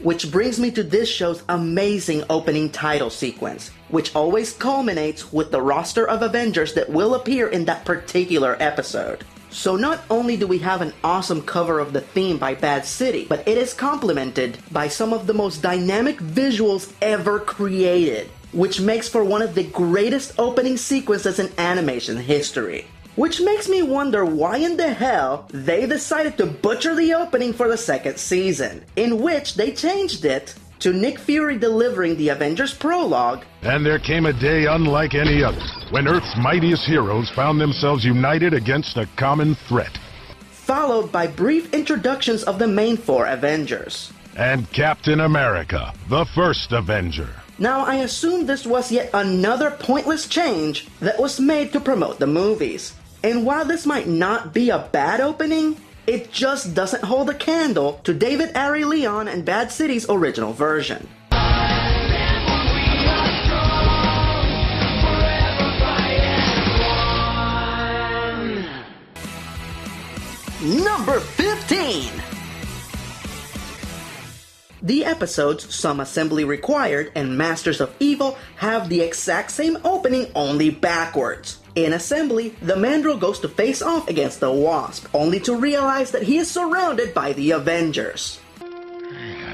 Which brings me to this show's amazing opening title sequence, which always culminates with the roster of Avengers that will appear in that particular episode. So not only do we have an awesome cover of the theme by Bad City, but it is complemented by some of the most dynamic visuals ever created, which makes for one of the greatest opening sequences in animation history. Which makes me wonder why in the hell they decided to butcher the opening for the second season, in which they changed it to Nick Fury delivering the Avengers prologue. And there came a day unlike any other, when Earth's mightiest heroes found themselves united against a common threat. Followed by brief introductions of the main four Avengers. And Captain America, the first Avenger. Now, I assume this was yet another pointless change that was made to promote the movies. And while this might not be a bad opening, it just doesn't hold a candle to David Ari Leon and Bad City's original version. Number 15! The episodes Some Assembly Required and Masters of Evil have the exact same opening, only backwards. In Assembly, the Mandrill goes to face off against the Wasp, only to realize that he is surrounded by the Avengers. It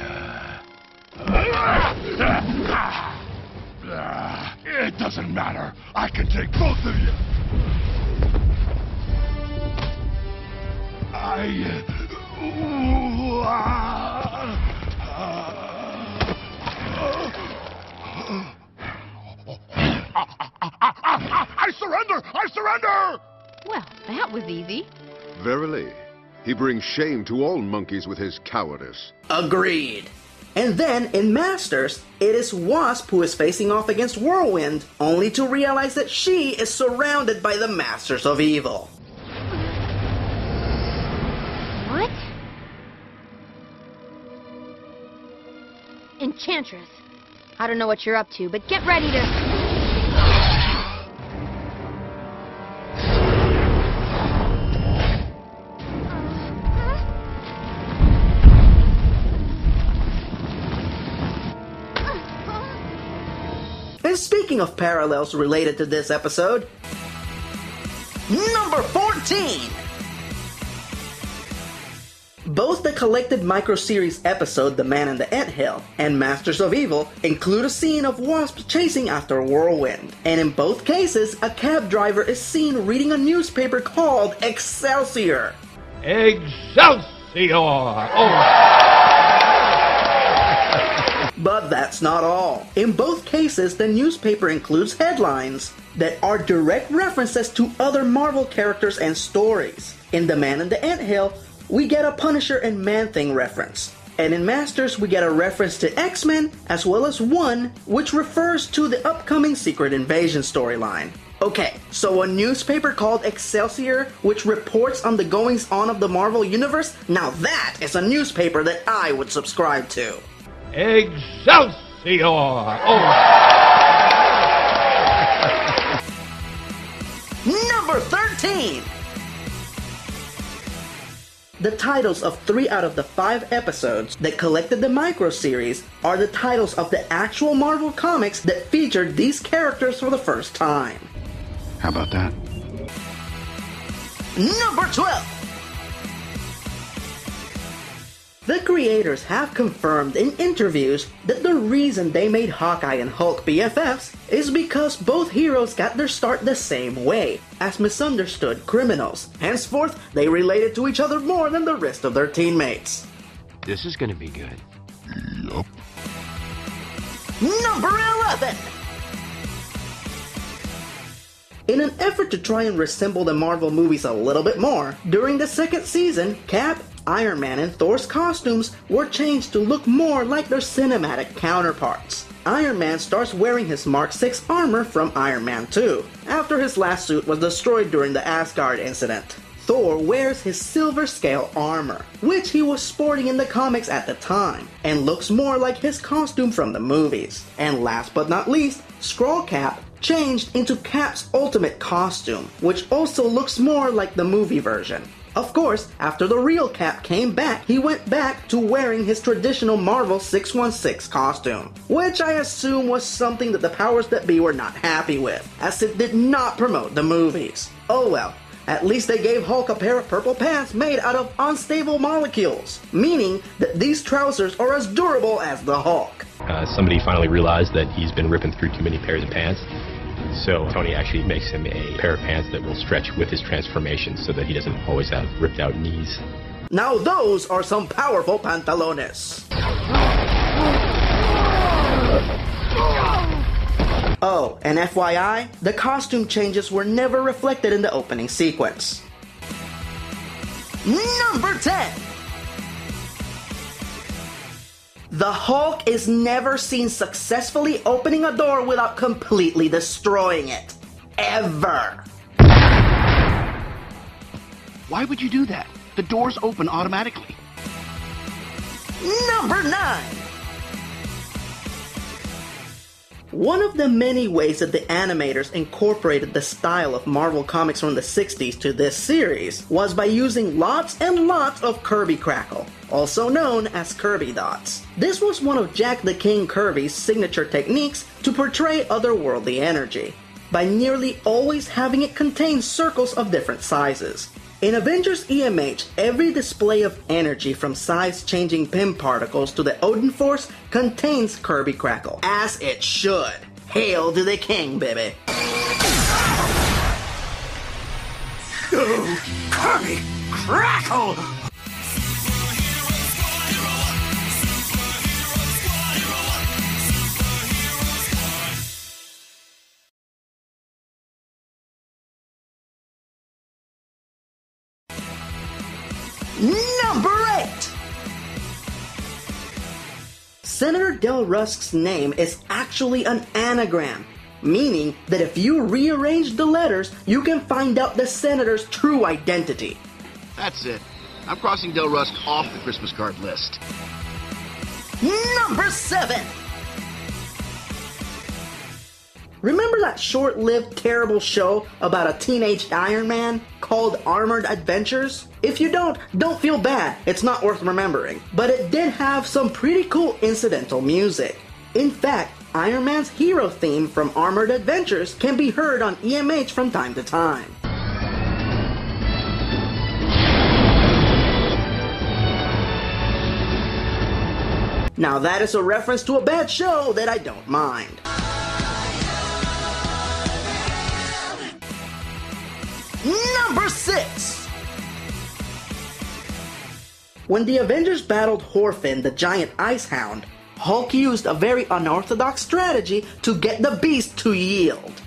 doesn't matter. I can take both of you. I surrender! I surrender! Well, that was easy. Verily, he brings shame to all monkeys with his cowardice. Agreed. And then, in Masters, it is Wasp who is facing off against Whirlwind, only to realize that she is surrounded by the Masters of Evil. What? Enchantress, I don't know what you're up to, but get ready to... Speaking of parallels related to this episode, Number 14! Both the collected micro-series episode The Man in the Ant Hill and Masters of Evil include a scene of Wasp chasing after a Whirlwind, and in both cases, a cab driver is seen reading a newspaper called Excelsior. Excelsior! Oh. But that's not all. In both cases, the newspaper includes headlines that are direct references to other Marvel characters and stories. In The Man in the Ant Hill, we get a Punisher and Man-Thing reference. And in Masters, we get a reference to X-Men, as well as one which refers to the upcoming Secret Invasion storyline. Okay, so a newspaper called Excelsior, which reports on the goings-on of the Marvel Universe, now that is a newspaper that I would subscribe to. Excelsior! Oh. Number 13! The titles of 3 out of the 5 episodes that collected the micro-series are the titles of the actual Marvel comics that featured these characters for the first time. How about that? Number 12! The creators have confirmed in interviews that the reason they made Hawkeye and Hulk BFFs is because both heroes got their start the same way, as misunderstood criminals. Henceforth, they related to each other more than the rest of their teammates. This is gonna be good. Yup. Number 11! In an effort to try and resemble the Marvel movies a little bit more, during the second season, Cap, Iron Man, and Thor's costumes were changed to look more like their cinematic counterparts. Iron Man starts wearing his Mark VI armor from Iron Man 2, after his last suit was destroyed during the Asgard incident. Thor wears his silver scale armor, which he was sporting in the comics at the time, and looks more like his costume from the movies. And last but not least, Skrull Cap changed into Cap's ultimate costume, which also looks more like the movie version. Of course, after the real Cap came back, he went back to wearing his traditional Marvel 616 costume, which I assume was something that the powers that be were not happy with, as it did not promote the movies. Oh well, at least they gave Hulk a pair of purple pants made out of unstable molecules, meaning that these trousers are as durable as the Hulk. Somebody finally realized that he's been ripping through too many pairs of pants. So Tony actually makes him a pair of pants that will stretch with his transformation so that he doesn't always have ripped out knees. Now those are some powerful pantalones. Oh, and FYI, the costume changes were never reflected in the opening sequence. Number 10! The Hulk is never seen successfully opening a door without completely destroying it. Ever. Why would you do that? The doors open automatically. Number 9. One of the many ways that the animators incorporated the style of Marvel comics from the 60s to this series was by using lots and lots of Kirby crackle, also known as Kirby dots. This was one of Jack the King Kirby's signature techniques to portray otherworldly energy, by nearly always having it contain circles of different sizes. In Avengers EMH, every display of energy from size-changing PIM particles to the Odin Force contains Kirby Crackle, as it should. Hail to the king, baby. Kirby Crackle! Number 8! Senator Del Rusk's name is actually an anagram, meaning that if you rearrange the letters, you can find out the senator's true identity. That's it. I'm crossing Del Rusk off the Christmas card list. Number 7! Remember that short-lived terrible show about a teenage Iron Man called Armored Adventures? If you don't feel bad, it's not worth remembering. But it did have some pretty cool incidental music. In fact, Iron Man's hero theme from Armored Adventures can be heard on EMH from time to time. Now that is a reference to a bad show that I don't mind. Number 6. When the Avengers battled Horfin, the giant ice hound, Hulk used a very unorthodox strategy to get the beast to yield.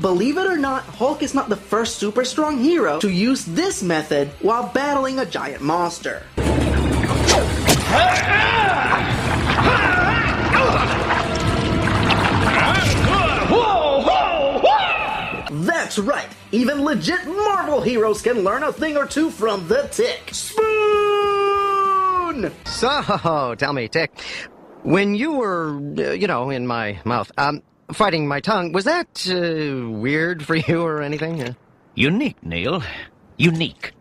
Believe it or not, Hulk is not the first super strong hero to use this method while battling a giant monster. That's right, even legit Marvel heroes can learn a thing or two from the Tick. Spoon! So, tell me, Tick, when you were, in my mouth, fighting my tongue, was that weird for you or anything? Unique, Neil. Unique.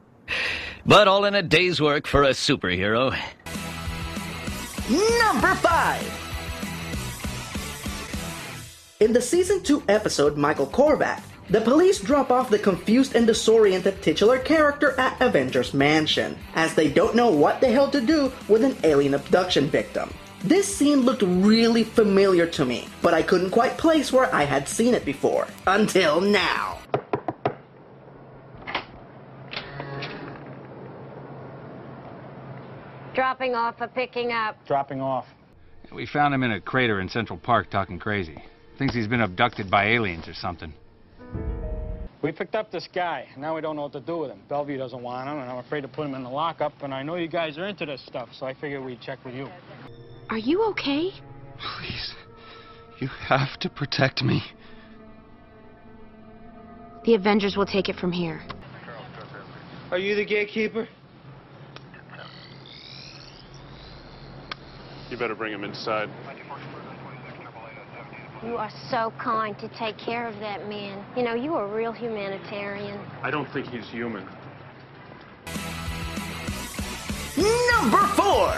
But all in a day's work for a superhero. Number 5. In the Season 2 episode, Michael Korvac, the police drop off the confused and disoriented titular character at Avengers Mansion, as they don't know what the hell to do with an alien abduction victim. This scene looked really familiar to me, but I couldn't quite place where I had seen it before. Until now. Dropping off or picking up? Dropping off. We found him in a crater in Central Park talking crazy. Thinks he's been abducted by aliens or something. We picked up this guy. Now we don't know what to do with him. Bellevue doesn't want him, and I'm afraid to put him in the lockup, and I know you guys are into this stuff, so I figured we'd check with you. Are you okay? Please, you have to protect me. The Avengers will take it from here. Are you the gatekeeper? You better bring him inside. You are so kind to take care of that man. You know, you are a real humanitarian. I don't think he's human. Number 4!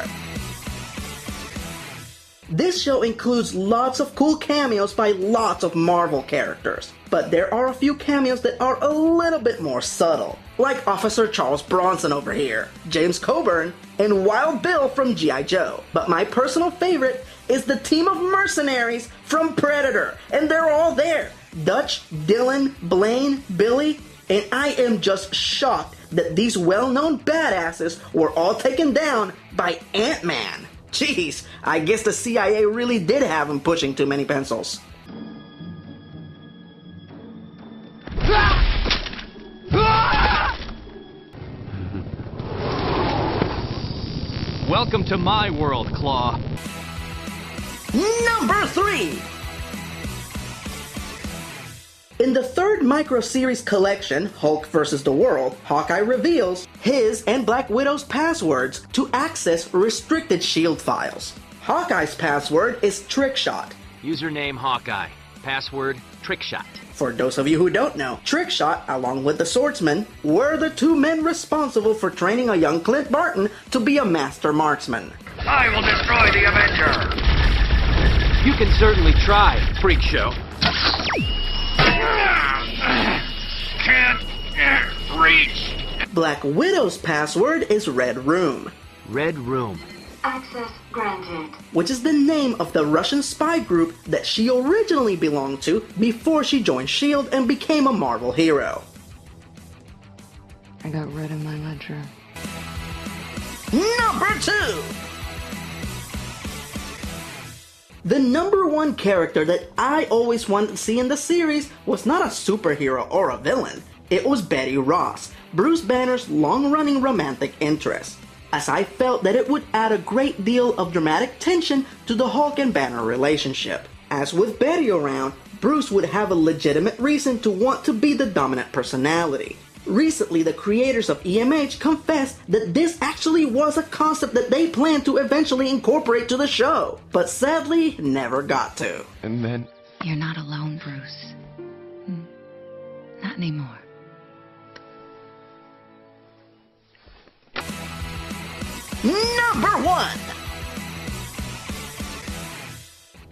This show includes lots of cool cameos by lots of Marvel characters, but there are a few cameos that are a little bit more subtle, like Officer Charles Bronson over here, James Coburn, and Wild Bill from G.I. Joe. But my personal favorite is the team of mercenaries from Predator, and they're all there. Dutch, Dylan, Blaine, Billy, and I am just shocked that these well-known badasses were all taken down by Ant-Man. Jeez, I guess the CIA really did have him pushing too many pencils. Welcome to my world, Claw. Number 3! In the third micro-series collection, Hulk vs. the World, Hawkeye reveals his and Black Widow's passwords to access restricted S.H.I.E.L.D. files. Hawkeye's password is Trickshot. Username Hawkeye. Password Trickshot. For those of you who don't know, Trickshot, along with the Swordsman, were the two men responsible for training a young Clint Barton to be a master marksman. I will destroy the Avenger! You can certainly try, freak show. Can't reach. Black Widow's password is Red Room. Red Room. Access granted. Which is the name of the Russian spy group that she originally belonged to before she joined S.H.I.E.L.D. and became a Marvel hero. I got rid of my ledger. Number 2! The number one character that I always wanted to see in the series was not a superhero or a villain. It was Betty Ross, Bruce Banner's long-running romantic interest, as I felt that it would add a great deal of dramatic tension to the Hulk and Banner relationship. As with Betty around, Bruce would have a legitimate reason to want to be the dominant personality. Recently, the creators of EMH confessed that this actually was a concept that they planned to eventually incorporate to the show, but sadly never got to. And then... You're not alone, Bruce. Not anymore. Number 1!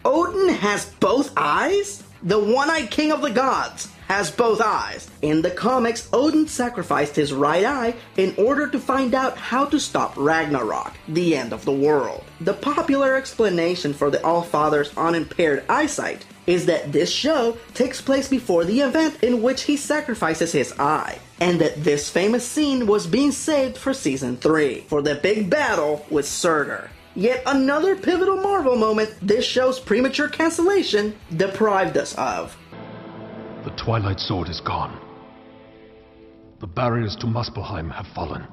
Odin has both eyes? The one-eyed king of the gods. has both eyes. In the comics, Odin sacrificed his right eye in order to find out how to stop Ragnarok, the end of the world. The popular explanation for the Allfather's unimpaired eyesight is that this show takes place before the event in which he sacrifices his eye, and that this famous scene was being saved for season 3, for the big battle with Surtur. Yet another pivotal Marvel moment this show's premature cancellation deprived us of. The Twilight Sword is gone. The barriers to Muspelheim have fallen.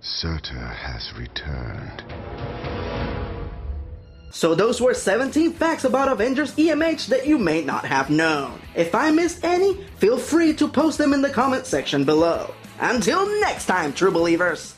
Surtur has returned. So those were 17 facts about Avengers EMH that you may not have known. If I missed any, feel free to post them in the comment section below. Until next time, true believers!